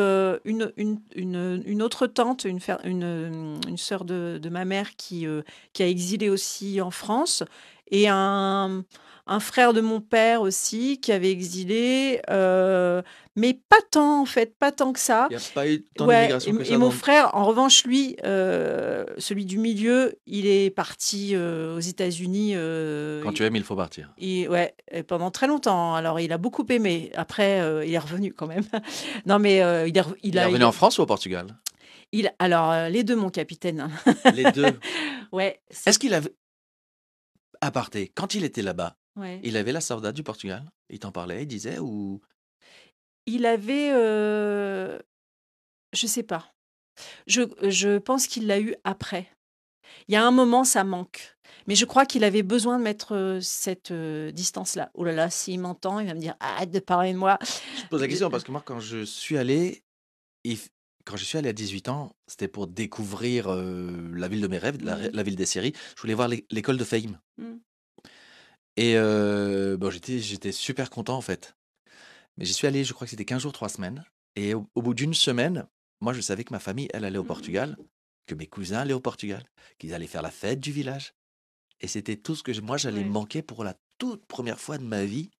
une autre tante, une sœur de ma mère qui a exilé aussi en France, et un frère de mon père aussi qui avait exilé, mais pas tant en fait, pas tant que ça. Il n'y a pas eu tant d'immigration que ça. Et mon frère, en revanche, lui, celui du milieu, il est parti aux États-Unis. Quand tu aimes, il faut partir. Et pendant très longtemps. Alors, il a beaucoup aimé. Après, il est revenu quand même. Non, mais il est revenu en France ou au Portugal? Alors, les deux, mon capitaine. Les deux. Ouais. Est-ce qu'il avait... Aparté, quand il était là-bas, ouais. Il avait la saudade du Portugal. Il t'en parlait, il disait ou... Il avait... Je sais pas. Je pense qu'il l'a eu après. Il y a un moment, ça manque. Mais je crois qu'il avait besoin de mettre cette distance-là. Oh là là, s'il m'entend, il va me dire « Arrête de parler de moi !» Je pose la question parce que moi, quand je suis allé... Quand je suis allé à 18 ans, c'était pour découvrir la ville de mes rêves, la ville des séries. Je voulais voir l'école de Fame. Et bon, j'étais super content, en fait. Mais j'y suis allé, je crois que c'était 15 jours, 3 semaines. Et au bout d'une semaine, moi, je savais que ma famille, elle allait au Portugal, que mes cousins allaient au Portugal, qu'ils allaient faire la fête du village. Et c'était tout ce que moi, j'allais manquer pour la toute première fois de ma vie.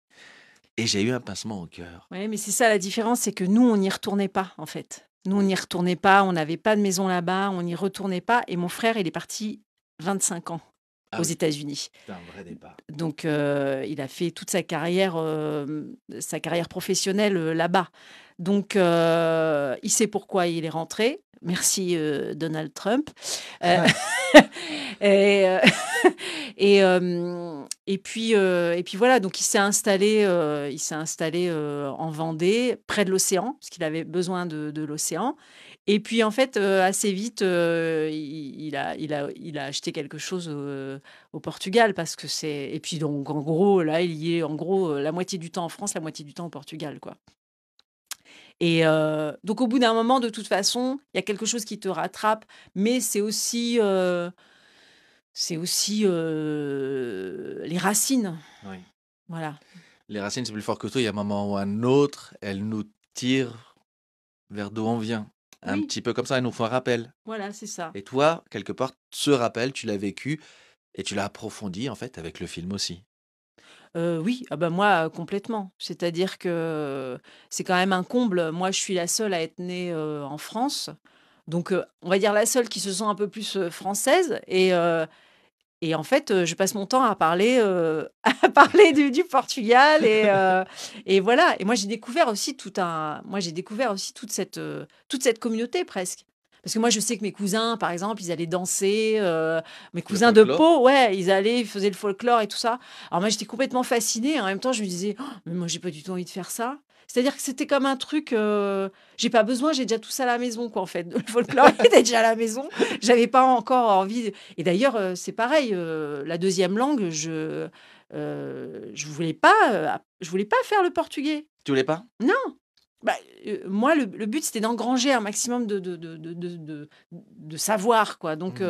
Et j'ai eu un pincement au cœur. Oui, mais c'est ça la différence, c'est que nous, on n'y retournait pas, en fait. Nous, on n'y retournait pas, on n'avait pas de maison là-bas, on n'y retournait pas. Et mon frère, il est parti 25 ans aux États-Unis. C'est un vrai départ. Donc, il a fait toute sa carrière professionnelle là-bas. Donc, il sait pourquoi il est rentré. Merci, Donald Trump. Et puis voilà, donc il s'est installé en Vendée, près de l'océan, parce qu'il avait besoin de l'océan. Et puis en fait, assez vite, il a acheté quelque chose au Portugal, parce que c'est... Et puis donc en gros, là, il y est en gros la moitié du temps en France, la moitié du temps au Portugal, quoi. Et donc au bout d'un moment, de toute façon, il y a quelque chose qui te rattrape, mais c'est aussi... les racines. Oui. Voilà. Les racines, c'est plus fort que tout. Il y a un moment ou un autre, elles nous tirent vers d'où on vient. Oui. Un petit peu comme ça, elles nous font un rappel. Voilà, c'est ça. Et toi, quelque part, ce rappel, tu l'as vécu et tu l'as approfondi, en fait, avec le film aussi. Oui, ah ben moi, complètement. C'est-à-dire que c'est quand même un comble. Moi, je suis la seule à être née en France. Donc, on va dire la seule qui se sent un peu plus française. Et en fait, je passe mon temps à parler du Portugal. Et voilà. Et moi, j'ai découvert aussi toute cette communauté presque. Parce que moi, je sais que mes cousins, par exemple, ils allaient danser. Mes cousins de Pau, ouais, ils faisaient le folklore et tout ça. Alors moi, j'étais complètement fascinée. En même temps, je me disais, oh, mais moi, j'ai pas du tout envie de faire ça. C'est-à-dire que c'était comme un truc, j'ai pas besoin, j'ai déjà tout ça à la maison, quoi, en fait. Le folklore était déjà à la maison. J'avais pas encore envie. Et d'ailleurs, c'est pareil. La deuxième langue, je voulais pas faire le portugais. Tu voulais pas? Non. Bah, moi, le but, c'était d'engranger un maximum de savoir, quoi. Donc,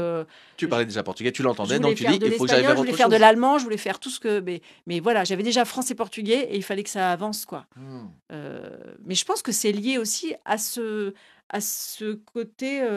tu parlais déjà portugais, tu l'entendais, donc tu dis il faut que j'arrive à autre chose. Je voulais faire de l'allemand, je voulais faire tout ce que... Mais voilà, j'avais déjà français, portugais, et il fallait que ça avance, quoi. Mais je pense que c'est lié aussi à ce côté...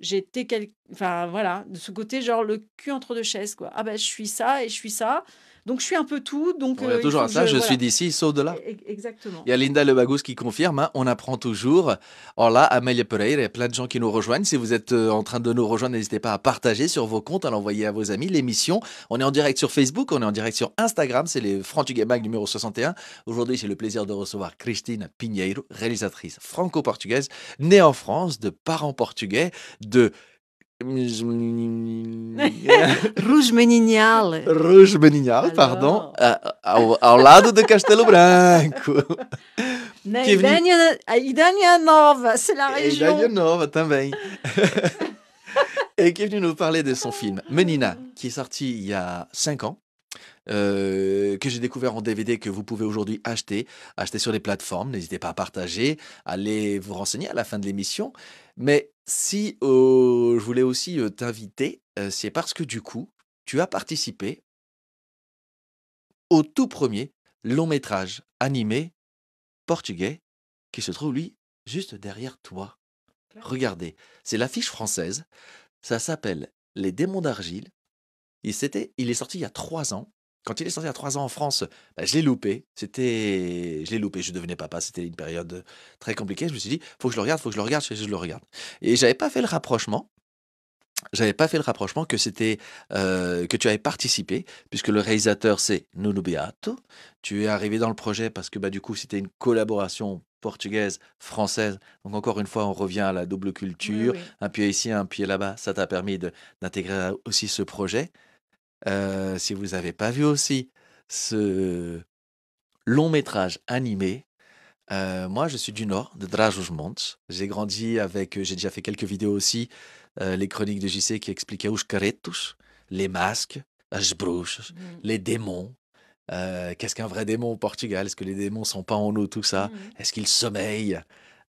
j'étais enfin, voilà, de ce côté, genre, le cul entre deux chaises, quoi. Ah ben, je suis ça et je suis ça... Donc, je suis un peu tout. Donc, on a toujours à ça, je suis d'ici, sauf de là. Exactement. Il y a Linda Lebagous qui confirme, hein, on apprend toujours. Alors là, Amélie Pereira, il y a plein de gens qui nous rejoignent. Si vous êtes en train de nous rejoindre, n'hésitez pas à partager sur vos comptes, à l'envoyer à vos amis, l'émission. On est en direct sur Facebook, on est en direct sur Instagram. C'est les Frantugais Mag numéro 61. Aujourd'hui, j'ai le plaisir de recevoir Cristina Pinheiro, réalisatrice franco-portugaise, née en France, de parents portugais, de... Rouge Meninial. Rouge Meninial, pardon. Ao lado de Castelo Branco. Idanha-a-Nova, c'est la région. Idanha-a-Nova, também. Et qui est venu nous parler de son film Menina, qui est sorti il y a 5 ans. Que j'ai découvert en DVD, que vous pouvez aujourd'hui acheter sur les plateformes. N'hésitez pas à partager, allez vous renseigner à la fin de l'émission. Mais si je voulais aussi t'inviter, c'est parce que du coup, tu as participé au tout premier long métrage animé portugais qui se trouve, lui, juste derrière toi. Regardez, c'est l'affiche française, ça s'appelle Les Démons d'Argile. Il est sorti il y a 3 ans. Quand il est sorti il y a 3 ans en France, bah, je l'ai loupé. Je devenais papa. C'était une période très compliquée. Je me suis dit, faut que je le regarde. Et j'avais pas fait le rapprochement. Que c'était que tu avais participé, puisque le réalisateur c'est Nuno Beato. Tu es arrivé dans le projet parce que bah du coup c'était une collaboration portugaise française. Donc encore une fois on revient à la double culture, un pied ici, un pied là-bas. Ça t'a permis d'intégrer aussi ce projet. Si vous n'avez pas vu aussi ce long métrage animé, moi je suis du nord, de Rouge Meninial. J'ai grandi avec, j'ai déjà fait quelques vidéos aussi, les chroniques de JC qui expliquaient os caretos, les masques, as bruxas, les démons. Qu'est-ce qu'un vrai démon au Portugal? Est-ce que les démons sont pas en nous, tout ça? Est-ce qu'ils sommeillent?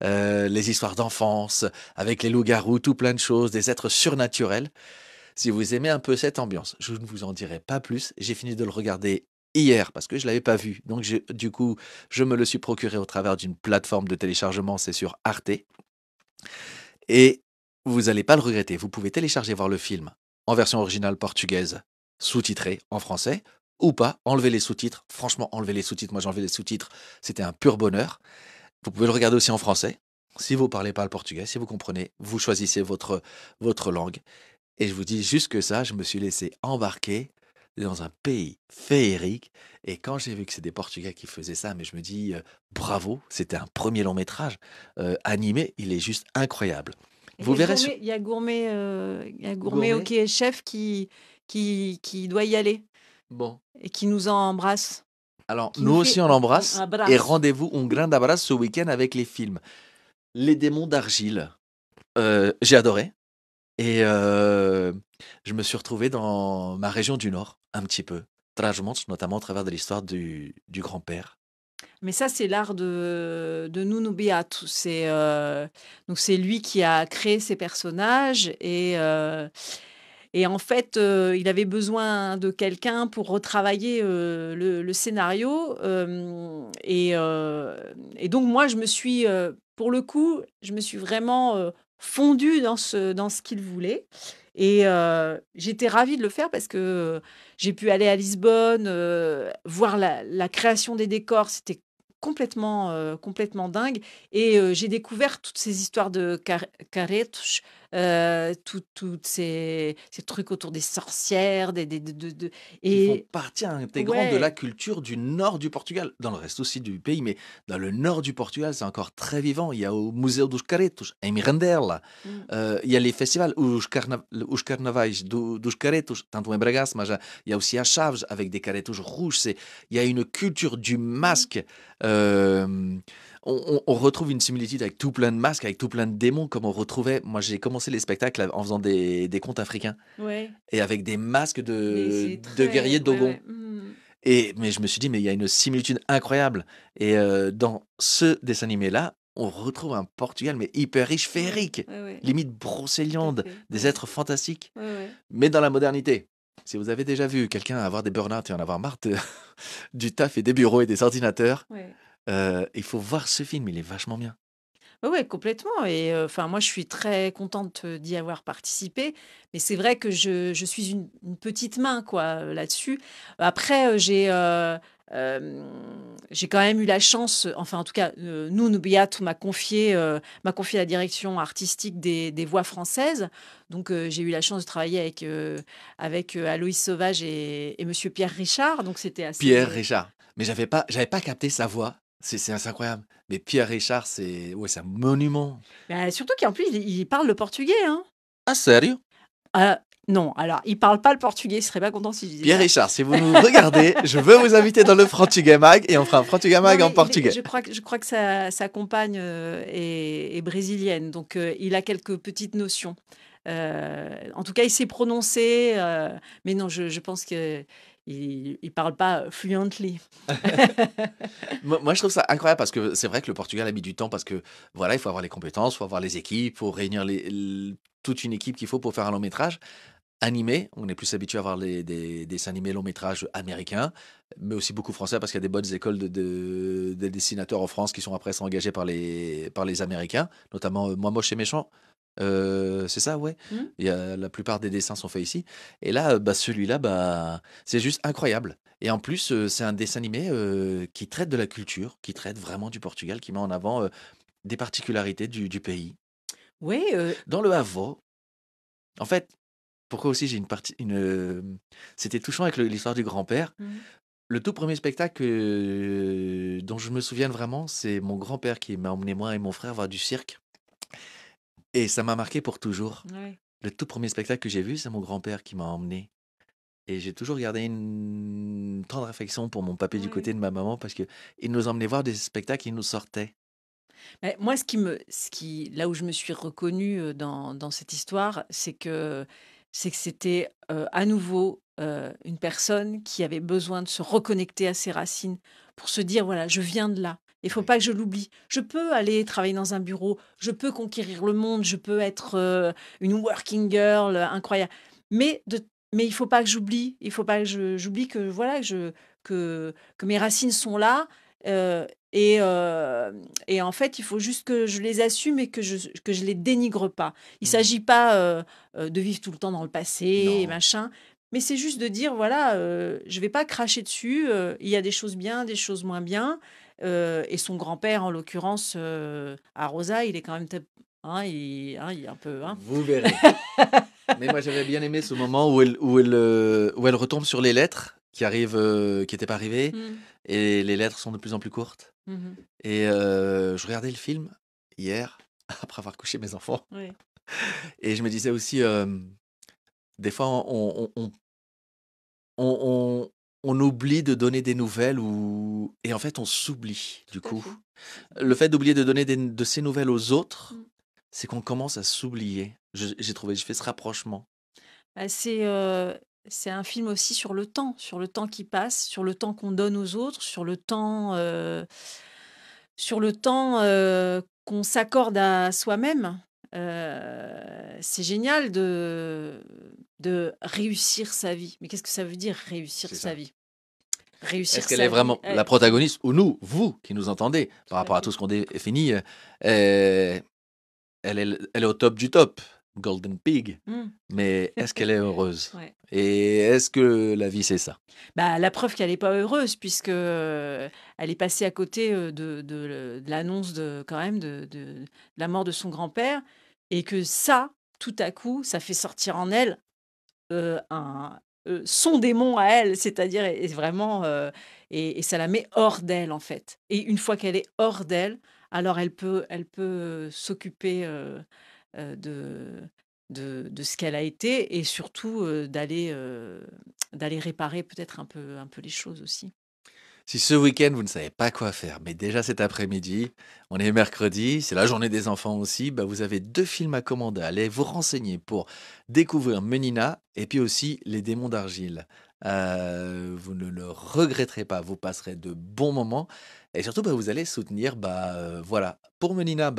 Les histoires d'enfance, avec les loups-garous, tout plein de choses, des êtres surnaturels. Si vous aimez un peu cette ambiance, je ne vous en dirai pas plus. J'ai fini de le regarder hier parce que je ne l'avais pas vu. Donc, du coup, je me le suis procuré au travers d'une plateforme de téléchargement. C'est sur Arte. Et vous n'allez pas le regretter. Vous pouvez télécharger, voir le film en version originale portugaise, sous-titré en français ou pas. Enlever les sous-titres. Franchement, enlever les sous-titres. Moi, j'ai enlevé les sous-titres. C'était un pur bonheur. Vous pouvez le regarder aussi en français. Si vous ne parlez pas le portugais, si vous comprenez, vous choisissez votre langue. Et je vous dis juste que ça, je me suis laissé embarquer dans un pays féerique. Et quand j'ai vu que c'est des Portugais qui faisaient ça, mais je me dis bravo, c'était un premier long métrage animé, il est juste incroyable. Et vous verrez. Il y a Gourmet, OK Chef qui doit y aller. Bon. Et qui nous en embrasse. Alors nous aussi on l'embrasse. Et rendez-vous un grand abraço ce week-end avec les films Les Démons d'Argile. J'ai adoré. Et je me suis retrouvé dans ma région du Nord, un petit peu. Trajmonts, notamment au travers de l'histoire du grand-père. Mais ça, c'est l'art de Nuno Beato. C'est lui qui a créé ces personnages. Et en fait, il avait besoin de quelqu'un pour retravailler le scénario. Et donc, moi, je me suis, pour le coup, je me suis vraiment... fondu dans ce qu'il voulait. Et j'étais ravie de le faire parce que j'ai pu aller à Lisbonne, voir la création des décors. C'était complètement dingue. Et j'ai découvert toutes ces histoires de caretos, toutes ces trucs autour des sorcières, et ils font partie intégrante de la culture du nord du Portugal, dans le reste aussi du pays, mais dans le nord du Portugal, c'est encore très vivant. Il y a au Museu dos Caretos, à Mirandela, il y a les festivals, os carnavais dos Caretos, tanto em Bragança, mais il y a aussi à Chaves avec des caretos rouges. Il y a une culture du masque. On retrouve une similitude avec tout plein de masques, avec tout plein de démons, comme on retrouvait. Moi, j'ai commencé les spectacles en faisant des contes africains. Ouais. Et avec des masques de guerriers dogon. Ouais. Mais je me suis dit, mais il y a une similitude incroyable. Et dans ce dessin animé-là, on retrouve un Portugal, mais hyper riche, féerique, limite brocéliande, des êtres fantastiques, mais dans la modernité. Si vous avez déjà vu quelqu'un avoir des burn-out et en avoir marre du taf et des bureaux et des ordinateurs, il faut voir ce film, il est vachement bien. Oui, complètement. Et moi, je suis très contente d'y avoir participé. Mais c'est vrai que je suis une petite main là-dessus. Après, j'ai quand même eu la chance, enfin en tout cas, Nuno Beato m'a confié la direction artistique des voix françaises. Donc j'ai eu la chance de travailler avec Aloïs Sauvage et Monsieur Pierre Richard. Donc c'était assez... Pierre Richard. Mais j'avais pas capté sa voix. C'est incroyable. Mais Pierre Richard, c'est un monument. Mais surtout qu'en plus, il parle le portugais. Hein. Ah, sérieux? Non, alors, il ne parle pas le portugais, il ne serait pas content si je disais Pierre ça. Richard, si vous nous regardez, je veux vous inviter dans le Frantugais Mag et on fera un Frantugais Mag en portugais. Je crois que sa compagne est brésilienne, donc il a quelques petites notions. En tout cas, il s'est prononcé, mais non, je pense que... Il ne parle pas fluently. Moi, je trouve ça incroyable parce que c'est vrai que le Portugal a mis du temps parce que voilà, il faut avoir les compétences, il faut avoir les équipes, il faut réunir toute une équipe qu'il faut pour faire un long métrage animé. On est plus habitué à voir des dessins animés long métrage américains, mais aussi beaucoup français parce qu'il y a des bonnes écoles de dessinateurs en France qui sont après engagés par les Américains, notamment Moi, Moche et Méchant. C'est ça, ouais. Il y a, la plupart des dessins sont faits ici. Et là, celui-là, c'est juste incroyable. Et en plus, c'est un dessin animé qui traite de la culture, qui traite vraiment du Portugal, qui met en avant des particularités du pays. Oui. Dans le Havre, en fait, pourquoi aussi j'ai une partie... C'était touchant avec l'histoire du grand-père. Le tout premier spectacle dont je me souviens vraiment, c'est mon grand-père qui m'a emmené, moi et mon frère, voir du cirque. Et ça m'a marqué pour toujours. Ouais. Le tout premier spectacle que j'ai vu, c'est mon grand-père qui m'a emmené. Et j'ai toujours gardé une tendre affection pour mon papé du côté de ma maman parce qu'il nous emmenait voir des spectacles, il nous sortait. Mais moi, là où je me suis reconnue dans cette histoire, c'est que c'était à nouveau une personne qui avait besoin de se reconnecter à ses racines pour se dire, voilà, je viens de là. Il ne faut pas que je l'oublie. Je peux aller travailler dans un bureau, je peux conquérir le monde, je peux être une working girl incroyable. Mais il ne faut pas que j'oublie. Il ne faut pas que j'oublie que, voilà, que mes racines sont là. Et en fait, il faut juste que je les assume et que je les dénigre pas. Il ne s'agit pas de vivre tout le temps dans le passé et machin. Mais c'est juste de dire, voilà, je ne vais pas cracher dessus. Il y a des choses bien, des choses moins bien. Et son grand-père, en l'occurrence, à Rosa, il est quand même... il est un peu... Vous verrez. Mais moi, j'avais bien aimé ce moment où elle retombe sur les lettres qui n'étaient pas arrivées. Et les lettres sont de plus en plus courtes. Et je regardais le film hier, après avoir couché mes enfants. Oui. Et je me disais aussi, des fois, on oublie de donner des nouvelles et en fait, on s'oublie, du coup. Le fait d'oublier de donner de ces nouvelles aux autres, c'est qu'on commence à s'oublier. J'ai fait ce rapprochement. C'est un film aussi sur le temps qui passe, sur le temps qu'on donne aux autres, sur le temps qu'on s'accorde à soi-même. C'est génial de réussir sa vie. Mais qu'est-ce que ça veut dire, réussir sa vie? Est-ce qu'elle est vraiment la protagoniste, ou nous, vous, qui nous entendez, par rapport à tout ce qu'on définit, elle est au top du top, Golden Pig, mais est-ce qu'elle est heureuse? Et est-ce que la vie, c'est ça? La preuve qu'elle n'est pas heureuse, puisque elle est passée à côté de l'annonce de la mort de son grand-père, et que ça, tout à coup, ça fait sortir en elle son démon à elle, c'est-à-dire vraiment, et ça la met hors d'elle en fait. Et une fois qu'elle est hors d'elle, alors elle peut s'occuper de ce qu'elle a été et surtout d'aller réparer peut-être un peu les choses aussi. Si ce week-end, vous ne savez pas quoi faire, mais déjà cet après-midi, on est mercredi, c'est la journée des enfants aussi, bah vous avez 2 films à commander, allez vous renseigner pour découvrir Menina et puis aussi Les Démons d'Argile. Vous ne le regretterez pas, vous passerez de bons moments et surtout vous allez soutenir voilà. Pour Menina,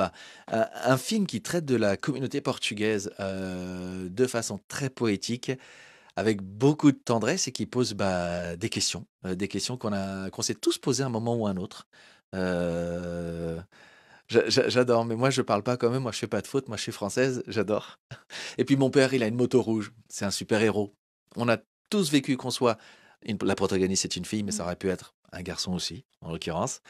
un film qui traite de la communauté portugaise de façon très poétique, avec beaucoup de tendresse et qui pose des questions qu'on s'est tous posées à un moment ou à un autre. J'adore, mais moi je parle pas quand même, moi je fais pas de faute, moi je suis française, j'adore. Et puis mon père, il a une moto rouge, c'est un super héros. On a tous vécu qu'on soit... La protagoniste est une fille, mais ça aurait pu être un garçon aussi, en l'occurrence.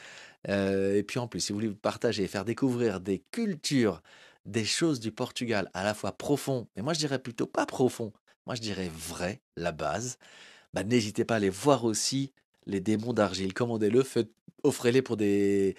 Et puis en plus, si vous voulez partager et faire découvrir des cultures, des choses du Portugal, à la fois profond, mais moi je dirais plutôt pas profond, moi, je dirais vrai, la base. N'hésitez pas à aller voir aussi Les Démons d'Argile. Commandez-le, offrez-les pour des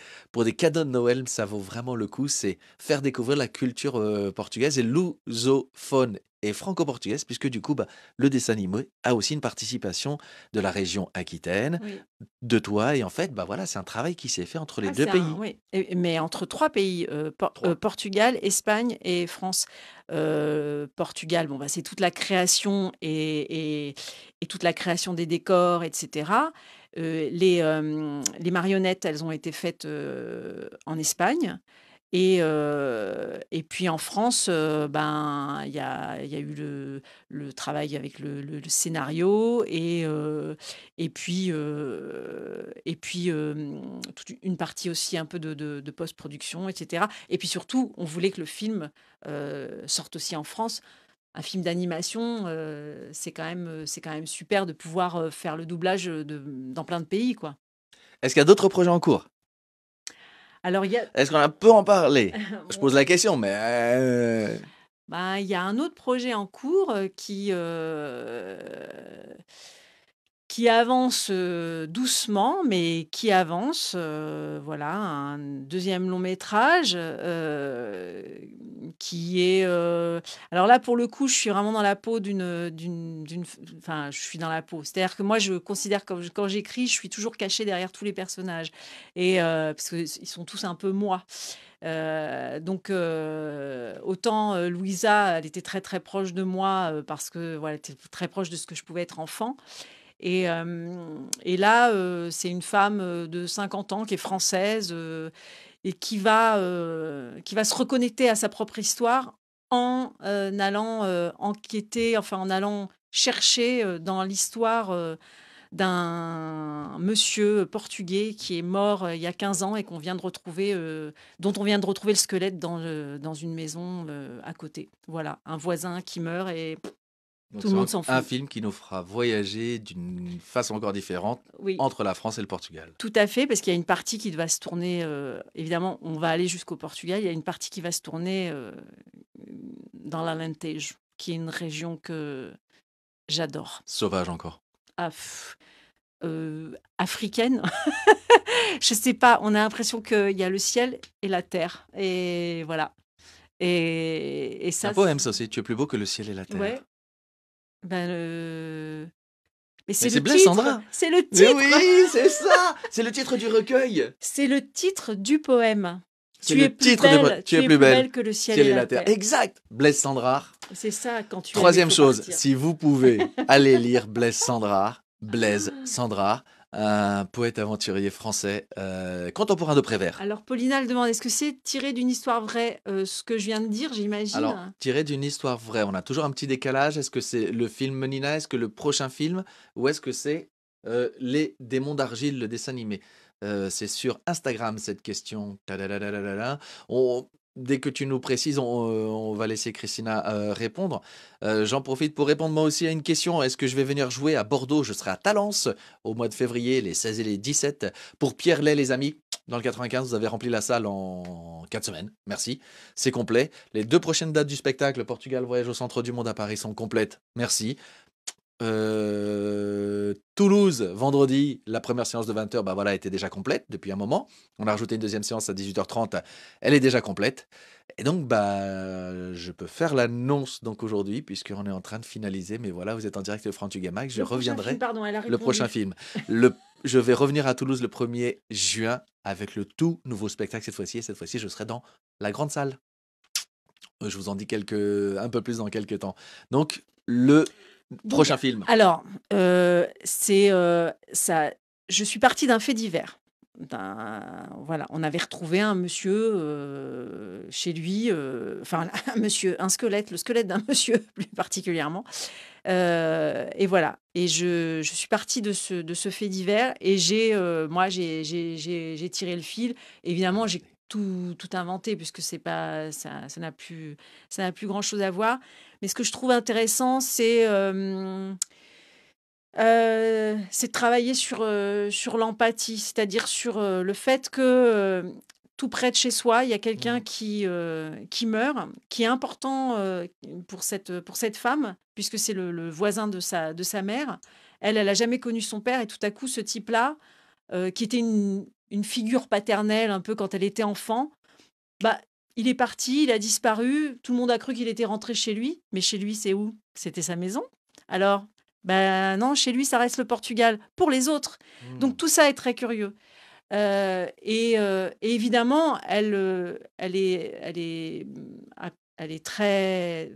cadeaux de Noël. Ça vaut vraiment le coup. C'est faire découvrir la culture portugaise et lusophone et franco-portugaise, puisque du coup, le dessin animé a aussi une participation de la région Aquitaine, oui, de Tours. Et en fait, voilà, c'est un travail qui s'est fait entre les 2 pays. Oui. Mais entre 3 pays, Portugal, Espagne et France. Portugal, c'est toute la création et toute la création des décors, etc. Les marionnettes, elles ont été faites en Espagne. Et puis en France, y a eu le travail avec le scénario et puis toute une partie aussi un peu de post-production, etc. Et puis surtout, on voulait que le film sorte aussi en France. Un film d'animation, c'est quand même super de pouvoir faire le doublage dans plein de pays, quoi. Est-ce qu'il y a d'autres projets en cours ? Alors, est-ce qu'on peut en parler? Je pose la question, mais... Il y a un autre projet en cours qui avance doucement, mais qui avance. Voilà, un deuxième long métrage qui est... Alors là, pour le coup, je suis vraiment dans la peau d'une... Enfin, je suis dans la peau. C'est-à-dire que moi, je considère que quand j'écris, je suis toujours cachée derrière tous les personnages. Et, parce qu'ils sont tous un peu moi. Autant Louisa, elle était très, très proche de moi parce que, voilà, elle était très proche de ce que je pouvais être enfant. Et là, c'est une femme de 50 ans qui est française et qui va se reconnecter à sa propre histoire en allant enquêter, enfin en allant chercher dans l'histoire d'un monsieur portugais qui est mort il y a 15 ans et dont on vient de retrouver le squelette dans une maison à côté. Voilà, un voisin qui meurt et... Donc tout le monde s'en fout. Un film qui nous fera voyager d'une façon encore différente, oui, entre la France et le Portugal. Tout à fait, parce qu'il y a une partie qui va se tourner, évidemment, on va aller jusqu'au Portugal, il y a une partie qui va se tourner dans l'Alentejo, qui est une région que j'adore. Sauvage encore. Africaine. Je sais pas, on a l'impression qu'il y a le ciel et la terre. Et voilà. Et ça, un poème, ça aussi, tu es plus beau que le ciel et la terre. Ouais. Mais c'est Blaise Cendrars. C'est le titre. Mais oui, c'est ça. C'est le titre du recueil. C'est le titre du poème. Tu es plus belle que le ciel et la terre. Exact. Blaise Cendrars. C'est ça. Quand tu... Troisième chose, si vous pouvez, allez lire Blaise Cendrars. Blaise Cendrars, un poète aventurier français contemporain de Prévert. Alors, Paulina le demande, est-ce que c'est tiré d'une histoire vraie, ce que je viens de dire, j'imagine? Alors, tiré d'une histoire vraie, on a toujours un petit décalage. Est-ce que c'est le film Menina? Est-ce que le prochain film? Ou est-ce que c'est Les Démons d'Argile, le dessin animé? C'est sur Instagram, cette question. Dès que tu nous précises, on va laisser Cristina répondre. J'en profite pour répondre moi aussi à une question. Est-ce que je vais venir jouer à Bordeaux? Je serai à Talence au mois de février, les 16 et les 17. Pour Pierre Lay, les amis, Dans le 95, vous avez rempli la salle en 4 semaines. Merci. C'est complet. Les deux prochaines dates du spectacle, Portugal, Voyage au centre du monde à Paris, sont complètes. Merci. Toulouse, vendredi, la première séance de 20h, bah voilà, était déjà complète depuis un moment. On a rajouté une deuxième séance à 18h30. Elle est déjà complète. Et donc, bah, je peux faire l'annonce donc aujourd'hui, puisqu'on est en train de finaliser. Mais voilà, vous êtes en direct de Frantugais Mag. Je reviendrai. Le prochain film. Je vais revenir à Toulouse le 1er juin avec le tout nouveau spectacle cette fois-ci. Et cette fois-ci, je serai dans la grande salle. Je vous en dis un peu plus dans quelques temps. Donc, le prochain film. Alors, je suis partie d'un fait divers. Voilà, on avait retrouvé un monsieur chez lui, un squelette, le squelette d'un monsieur plus particulièrement. Et voilà, et je suis partie de ce fait divers et j'ai tiré le fil. Évidemment, j'ai tout inventé puisque c'est pas ça n'a plus grand chose à voir. Mais ce que je trouve intéressant, c'est de travailler sur l'empathie, c'est-à-dire sur le fait que tout près de chez soi, il y a quelqu'un qui meurt, qui est important pour cette femme, puisque c'est le voisin de sa mère. Elle n'a jamais connu son père, et tout à coup, ce type-là, qui était une figure paternelle un peu quand elle était enfant, bah, il est parti, il a disparu, tout le monde a cru qu'il était rentré chez lui, mais chez lui, c'est où? C'était sa maison. Alors ben non, chez lui, ça reste le Portugal, pour les autres. Donc, tout ça est très curieux. Et évidemment, elle est très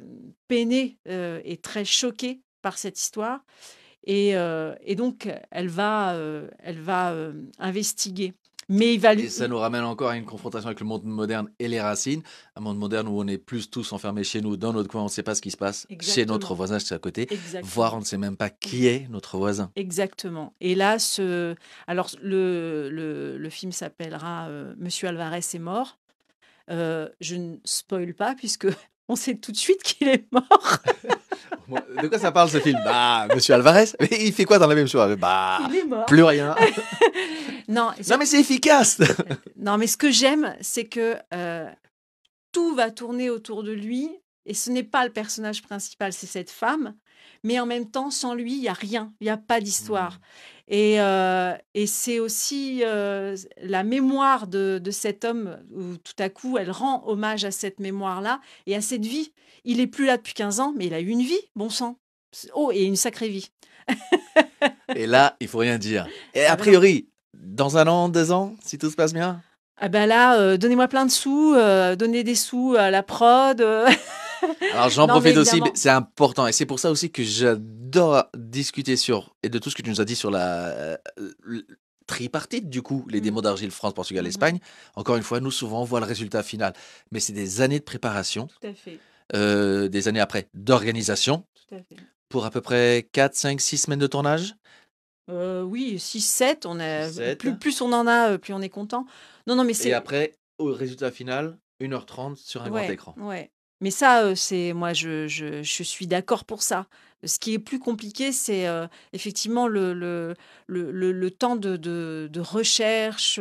peinée et très choquée par cette histoire. Et donc, elle va investiguer. Mais et ça nous ramène encore à une confrontation avec le monde moderne et les racines. Un monde moderne où on est plus tous enfermés chez nous, dans notre coin, on ne sait pas ce qui se passe. Exactement. Chez notre voisin, chez à côté. Exactement. Voire on ne sait même pas qui est notre voisin. Exactement. Et là, alors, le film s'appellera « Monsieur Alvarez est mort ». Je ne spoil pas puisque on sait tout de suite qu'il est mort. De quoi ça parle ce film? Bah, Monsieur Alvarez, mais il fait quoi dans la même soirée? Bah, il est mort. Plus rien. Non, mais c'est efficace. Non, mais ce que j'aime, c'est que tout va tourner autour de lui et ce n'est pas le personnage principal, c'est cette femme. Mais en même temps, sans lui, il n'y a rien, il n'y a pas d'histoire. Et c'est aussi la mémoire de cet homme où tout à coup, elle rend hommage à cette mémoire-là et à cette vie. Il n'est plus là depuis 15 ans, mais il a eu une vie, bon sang. Oh, et une sacrée vie. Et là, il ne faut rien dire. Et a priori, dans 1 an, 2 ans, si tout se passe bien? Ah ben là, donnez-moi plein de sous, donnez des sous à la prod. Alors j'en profite aussi, c'est important et c'est pour ça aussi que j'adore discuter et de tout ce que tu nous as dit sur la tripartite du coup, les démons d'argile, France, Portugal, Espagne. Encore une fois, nous souvent on voit le résultat final, mais c'est des années de préparation, tout à fait. Des années après d'organisation, pour à peu près 4, 5, 6 semaines de tournage. Oui, 6, 7, on a... 7. Plus on en a, plus on est content. Non, mais et après, au résultat final, 1h30 sur un grand écran. Ouais. Mais ça, moi, je suis d'accord pour ça. Ce qui est plus compliqué, c'est effectivement le temps de recherche,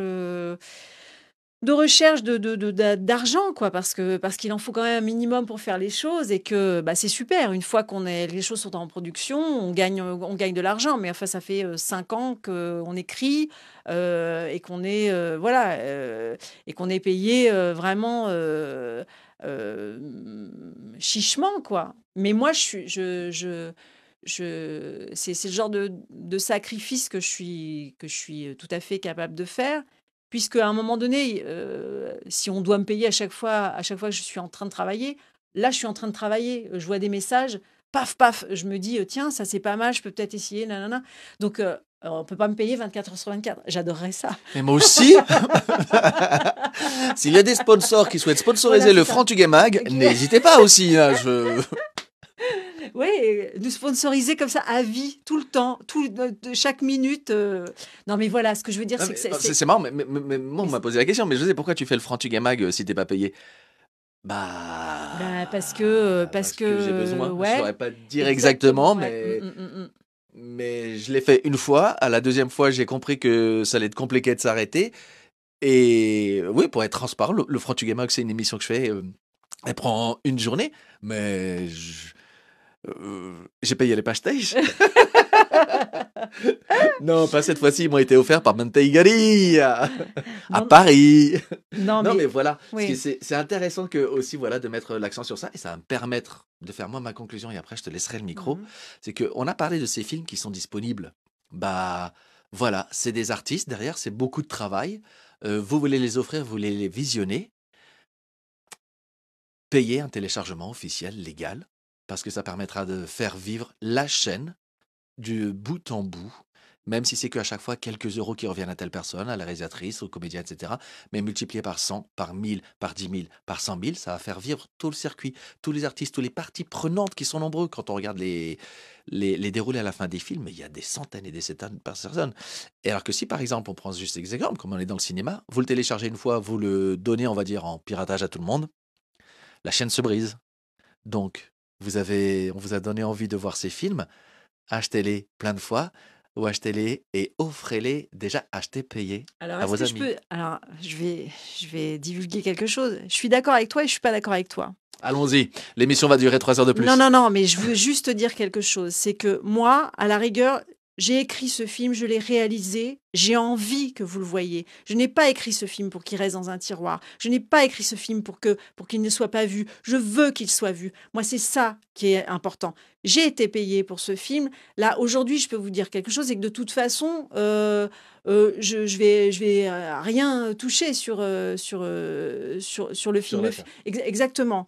d'argent, quoi, parce qu'il en faut quand même un minimum pour faire les choses et que bah, c'est super. Une fois les choses sont en production, on gagne de l'argent. Mais enfin, ça fait 5 ans qu'on écrit et qu'on est et qu'on est payé vraiment. Chichement, quoi. Mais moi, c'est le genre de sacrifice que je suis tout à fait capable de faire, puisque à un moment donné, si on doit me payer à chaque fois que je suis en train de travailler, là, je suis en train de travailler, je vois des messages, paf, paf, je me dis, tiens, ça, c'est pas mal, je peux peut-être essayer, nanana. Donc, on ne peut pas me payer 24 heures sur 24. J'adorerais ça. Mais moi aussi. S'il y a des sponsors qui souhaitent sponsoriser le Frantugais Mag, n'hésitez pas aussi. Hein, oui, nous sponsoriser comme ça à vie, tout le temps, chaque minute. Non, mais voilà, ce que je veux dire, c'est que c'est... C'est marrant, mais moi, on m'a posé la question. Mais je sais pourquoi tu fais le Frantugais Mag si tu n'es pas payé. Bah, parce que j'ai besoin. Ouais. Je ne saurais pas dire exactement, mais... Ouais. Mais je l'ai fait une fois. À la deuxième fois, j'ai compris que ça allait être compliqué de s'arrêter. Et oui, pour être transparent, le Frantugais Mag, c'est une émission que je fais. Elle prend une journée, mais j'ai payé les pastiches. Non, pas cette fois-ci, ils m'ont été offerts par Manteigaria à Paris. Non, mais voilà, oui. C'est intéressant que, aussi, voilà, de mettre l'accent sur ça, et ça va me permettre de faire moi ma conclusion, et après je te laisserai le micro. C'est qu'on a parlé de ces films qui sont disponibles. Bah voilà, c'est des artistes derrière, c'est beaucoup de travail. Vous voulez les offrir, vous voulez les visionner. Payez un téléchargement officiel, légal, parce que ça permettra de faire vivre la chaîne du bout en bout, même si c'est qu'à chaque fois quelques euros qui reviennent à telle personne, à la réalisatrice, aux comédiens, etc. Mais multiplié par 100, par 1000, par 10 000, par 100 000, ça va faire vivre tout le circuit, tous les artistes, tous les parties prenantes qui sont nombreux. Quand on regarde les déroulés à la fin des films, il y a des centaines et des centaines de personnes. Et alors que si, par exemple, on prend juste des exemples, comme on est dans le cinéma, vous le téléchargez une fois, vous le donnez, on va dire, en piratage à tout le monde, la chaîne se brise. Donc, on vous a donné envie de voir ces films, achetez-les plein de fois, ou achetez-les et offrez-les déjà achetés, payés à vos amis. Alors, je vais divulguer quelque chose. Je suis d'accord avec toi et je ne suis pas d'accord avec toi. Allons-y, l'émission va durer 3 heures de plus. Non, mais je veux juste te dire quelque chose. C'est que moi, à la rigueur, j'ai écrit ce film, je l'ai réalisé, j'ai envie que vous le voyez. Je n'ai pas écrit ce film pour qu'il reste dans un tiroir. Je n'ai pas écrit ce film pour qu'il ne soit pas vu. Je veux qu'il soit vu. Moi, c'est ça qui est important. J'ai été payée pour ce film. Là, aujourd'hui, je peux vous dire quelque chose, c'est que de toute façon, je vais rien toucher sur le film. Exactement.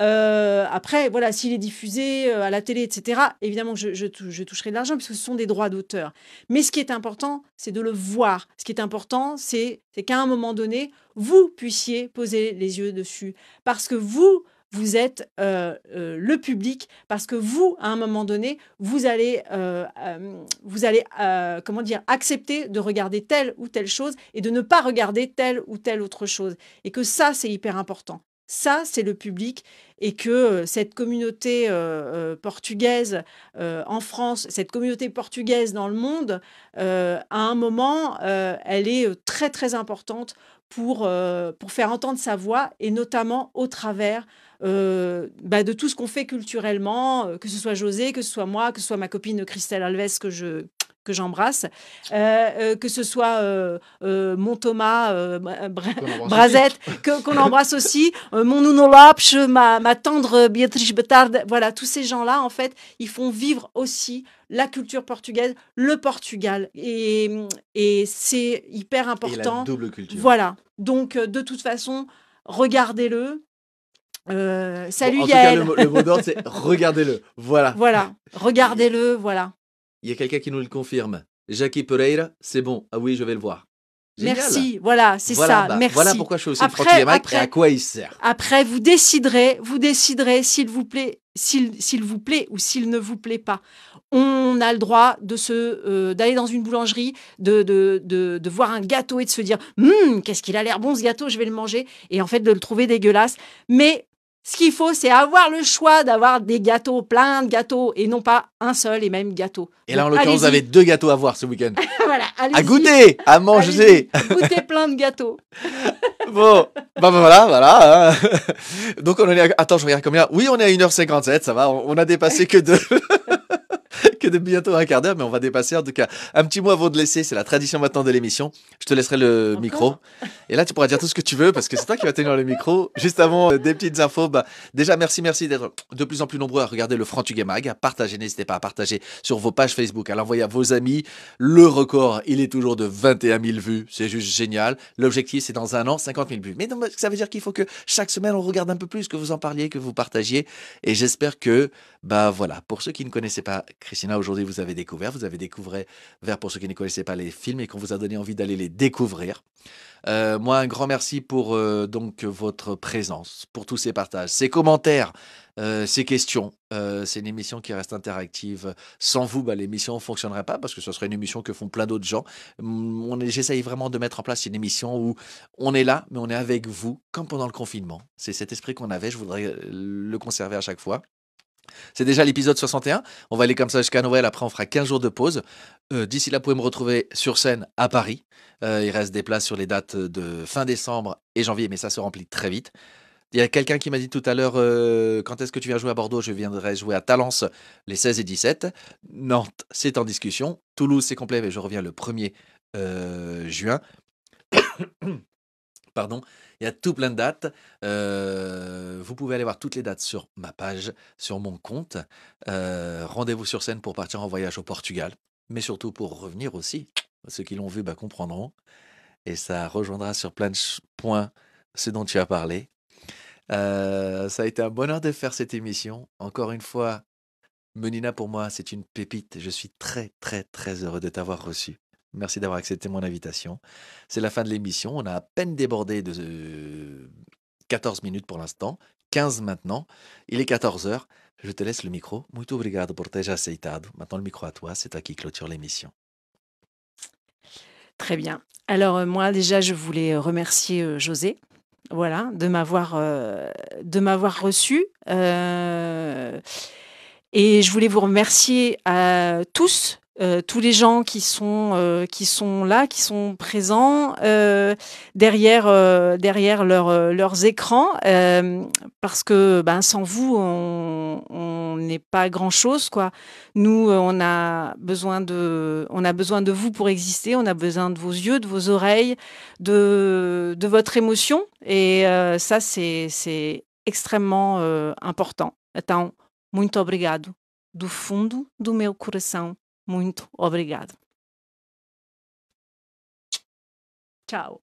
Après, voilà, s'il est diffusé à la télé, etc., évidemment que je toucherai de l'argent puisque ce sont des droits d'auteur. Mais ce qui est important, c'est de le voir. Ce qui est important, c'est qu'à un moment donné, vous puissiez poser les yeux dessus. Parce que vous êtes le public, parce que vous, à un moment donné, vous allez comment dire, accepter de regarder telle ou telle chose et de ne pas regarder telle ou telle autre chose. Et que ça, c'est hyper important. Ça, c'est le public, et que cette communauté portugaise en France, cette communauté portugaise dans le monde, à un moment, elle est très, très importante pour faire entendre sa voix, et notamment au travers de tout ce qu'on fait culturellement, que ce soit José, que ce soit moi, que ce soit ma copine Christelle Alves, que j'embrasse, que ce soit mon Thomas Brazette, qu'on embrasse aussi, mon Nuno Lopes, ma tendre Beatriz Betard, voilà, tous ces gens-là, en fait, ils font vivre aussi la culture portugaise, le Portugal. Et c'est hyper important. Et la double culture. Voilà. Donc, de toute façon, regardez-le. Salut Yael. Bon, le mot d'ordre, c'est regardez-le. Voilà. Voilà. Regardez-le, voilà. Il y a quelqu'un qui nous le confirme. Jackie Pereira, c'est bon. Ah oui, je vais le voir. Génial. Merci, voilà, c'est voilà, ça. Bah, merci. Voilà pourquoi je suis aussi Frantugais Mag et à quoi il sert. Après, vous déciderez s'il vous plaît, s'il vous plaît ou s'il ne vous plaît pas. On a le droit d'aller dans une boulangerie, de voir un gâteau et de se dire qu'est-ce qu'il a l'air bon ce gâteau, je vais le manger. Et en fait, de le trouver dégueulasse. Mais ce qu'il faut, c'est avoir le choix d'avoir des gâteaux, plein de gâteaux, et non pas un seul et même gâteau. Et là, en l'occurrence, vous avez 2 gâteaux à voir ce week-end. Voilà, à goûter, à manger. Goûter plein de gâteaux. Bon, voilà. Donc, on est... Attends, je regarde combien. Oui, on est à 1h57, ça va. On a dépassé que 2. Que de bientôt un quart d'heure, mais on va dépasser. En tout cas, un petit mot avant de laisser, c'est la tradition maintenant de l'émission. Je te laisserai le micro. Et là, tu pourras dire tout ce que tu veux, parce que c'est toi qui vas tenir le micro. Juste avant des petites infos, déjà, merci d'être de plus en plus nombreux à regarder le Frantugais Mag, à partager. N'hésitez pas à partager sur vos pages Facebook, à l'envoyer à vos amis. Le record, il est toujours de 21 000 vues. C'est juste génial. L'objectif, c'est dans un an, 50 000 vues. Mais non, ça veut dire qu'il faut que chaque semaine, on regarde un peu plus, que vous en parliez, que vous partagiez. Et j'espère que, voilà, pour ceux qui ne connaissaient pas Christina, aujourd'hui, vous avez découvert, pour ceux qui ne connaissaient pas les films et qu'on vous a donné envie d'aller les découvrir. Moi, un grand merci pour donc votre présence, pour tous ces partages, ces commentaires, ces questions. C'est une émission qui reste interactive. Sans vous, l'émission ne fonctionnerait pas, parce que ce serait une émission que font plein d'autres gens. J'essaye vraiment de mettre en place une émission où on est là, mais on est avec vous, comme pendant le confinement. C'est cet esprit qu'on avait, je voudrais le conserver à chaque fois. C'est déjà l'épisode 61. On va aller comme ça jusqu'à Noël. Après, on fera 15 jours de pause. D'ici là, vous pouvez me retrouver sur scène à Paris. Il reste des places sur les dates de fin décembre et janvier, mais ça se remplit très vite. Il y a quelqu'un qui m'a dit tout à l'heure quand est-ce que tu viens jouer à Bordeaux? Je viendrai jouer à Talence les 16 et 17. Nantes, c'est en discussion. Toulouse, c'est complet, mais je reviens le 1er juin. Pardon. Il y a tout plein de dates. Vous pouvez aller voir toutes les dates sur ma page, sur mon compte. Rendez-vous sur scène pour partir en voyage au Portugal, mais surtout pour revenir aussi. Ceux qui l'ont vu bah, comprendront. Et ça rejoindra sur plein de points ce dont tu as parlé. Ça a été un bonheur de faire cette émission. Encore une fois, Menina, pour moi, c'est une pépite. Je suis très, très, très heureux de t'avoir reçu. Merci d'avoir accepté mon invitation. C'est la fin de l'émission. On a à peine débordé de 14 minutes pour l'instant. 15 maintenant. Il est 14h. Je te laisse le micro. Muito obrigado por ter aceitado. Maintenant, le micro à toi. C'est toi qui clôture l'émission. Très bien. Alors, moi, déjà, je voulais remercier José. Voilà, de m'avoir reçu. Et je voulais vous remercier à tous, tous les gens qui sont là, qui sont présents derrière leurs écrans, parce que ben, sans vous, on n'est pas grand-chose, quoi. Nous, on a besoin de vous pour exister, on a besoin de vos yeux, de vos oreilles, de votre émotion. Et ça, c'est extrêmement important. Então, muito obrigado do fundo do meu coração. Muito obrigado. Ciao.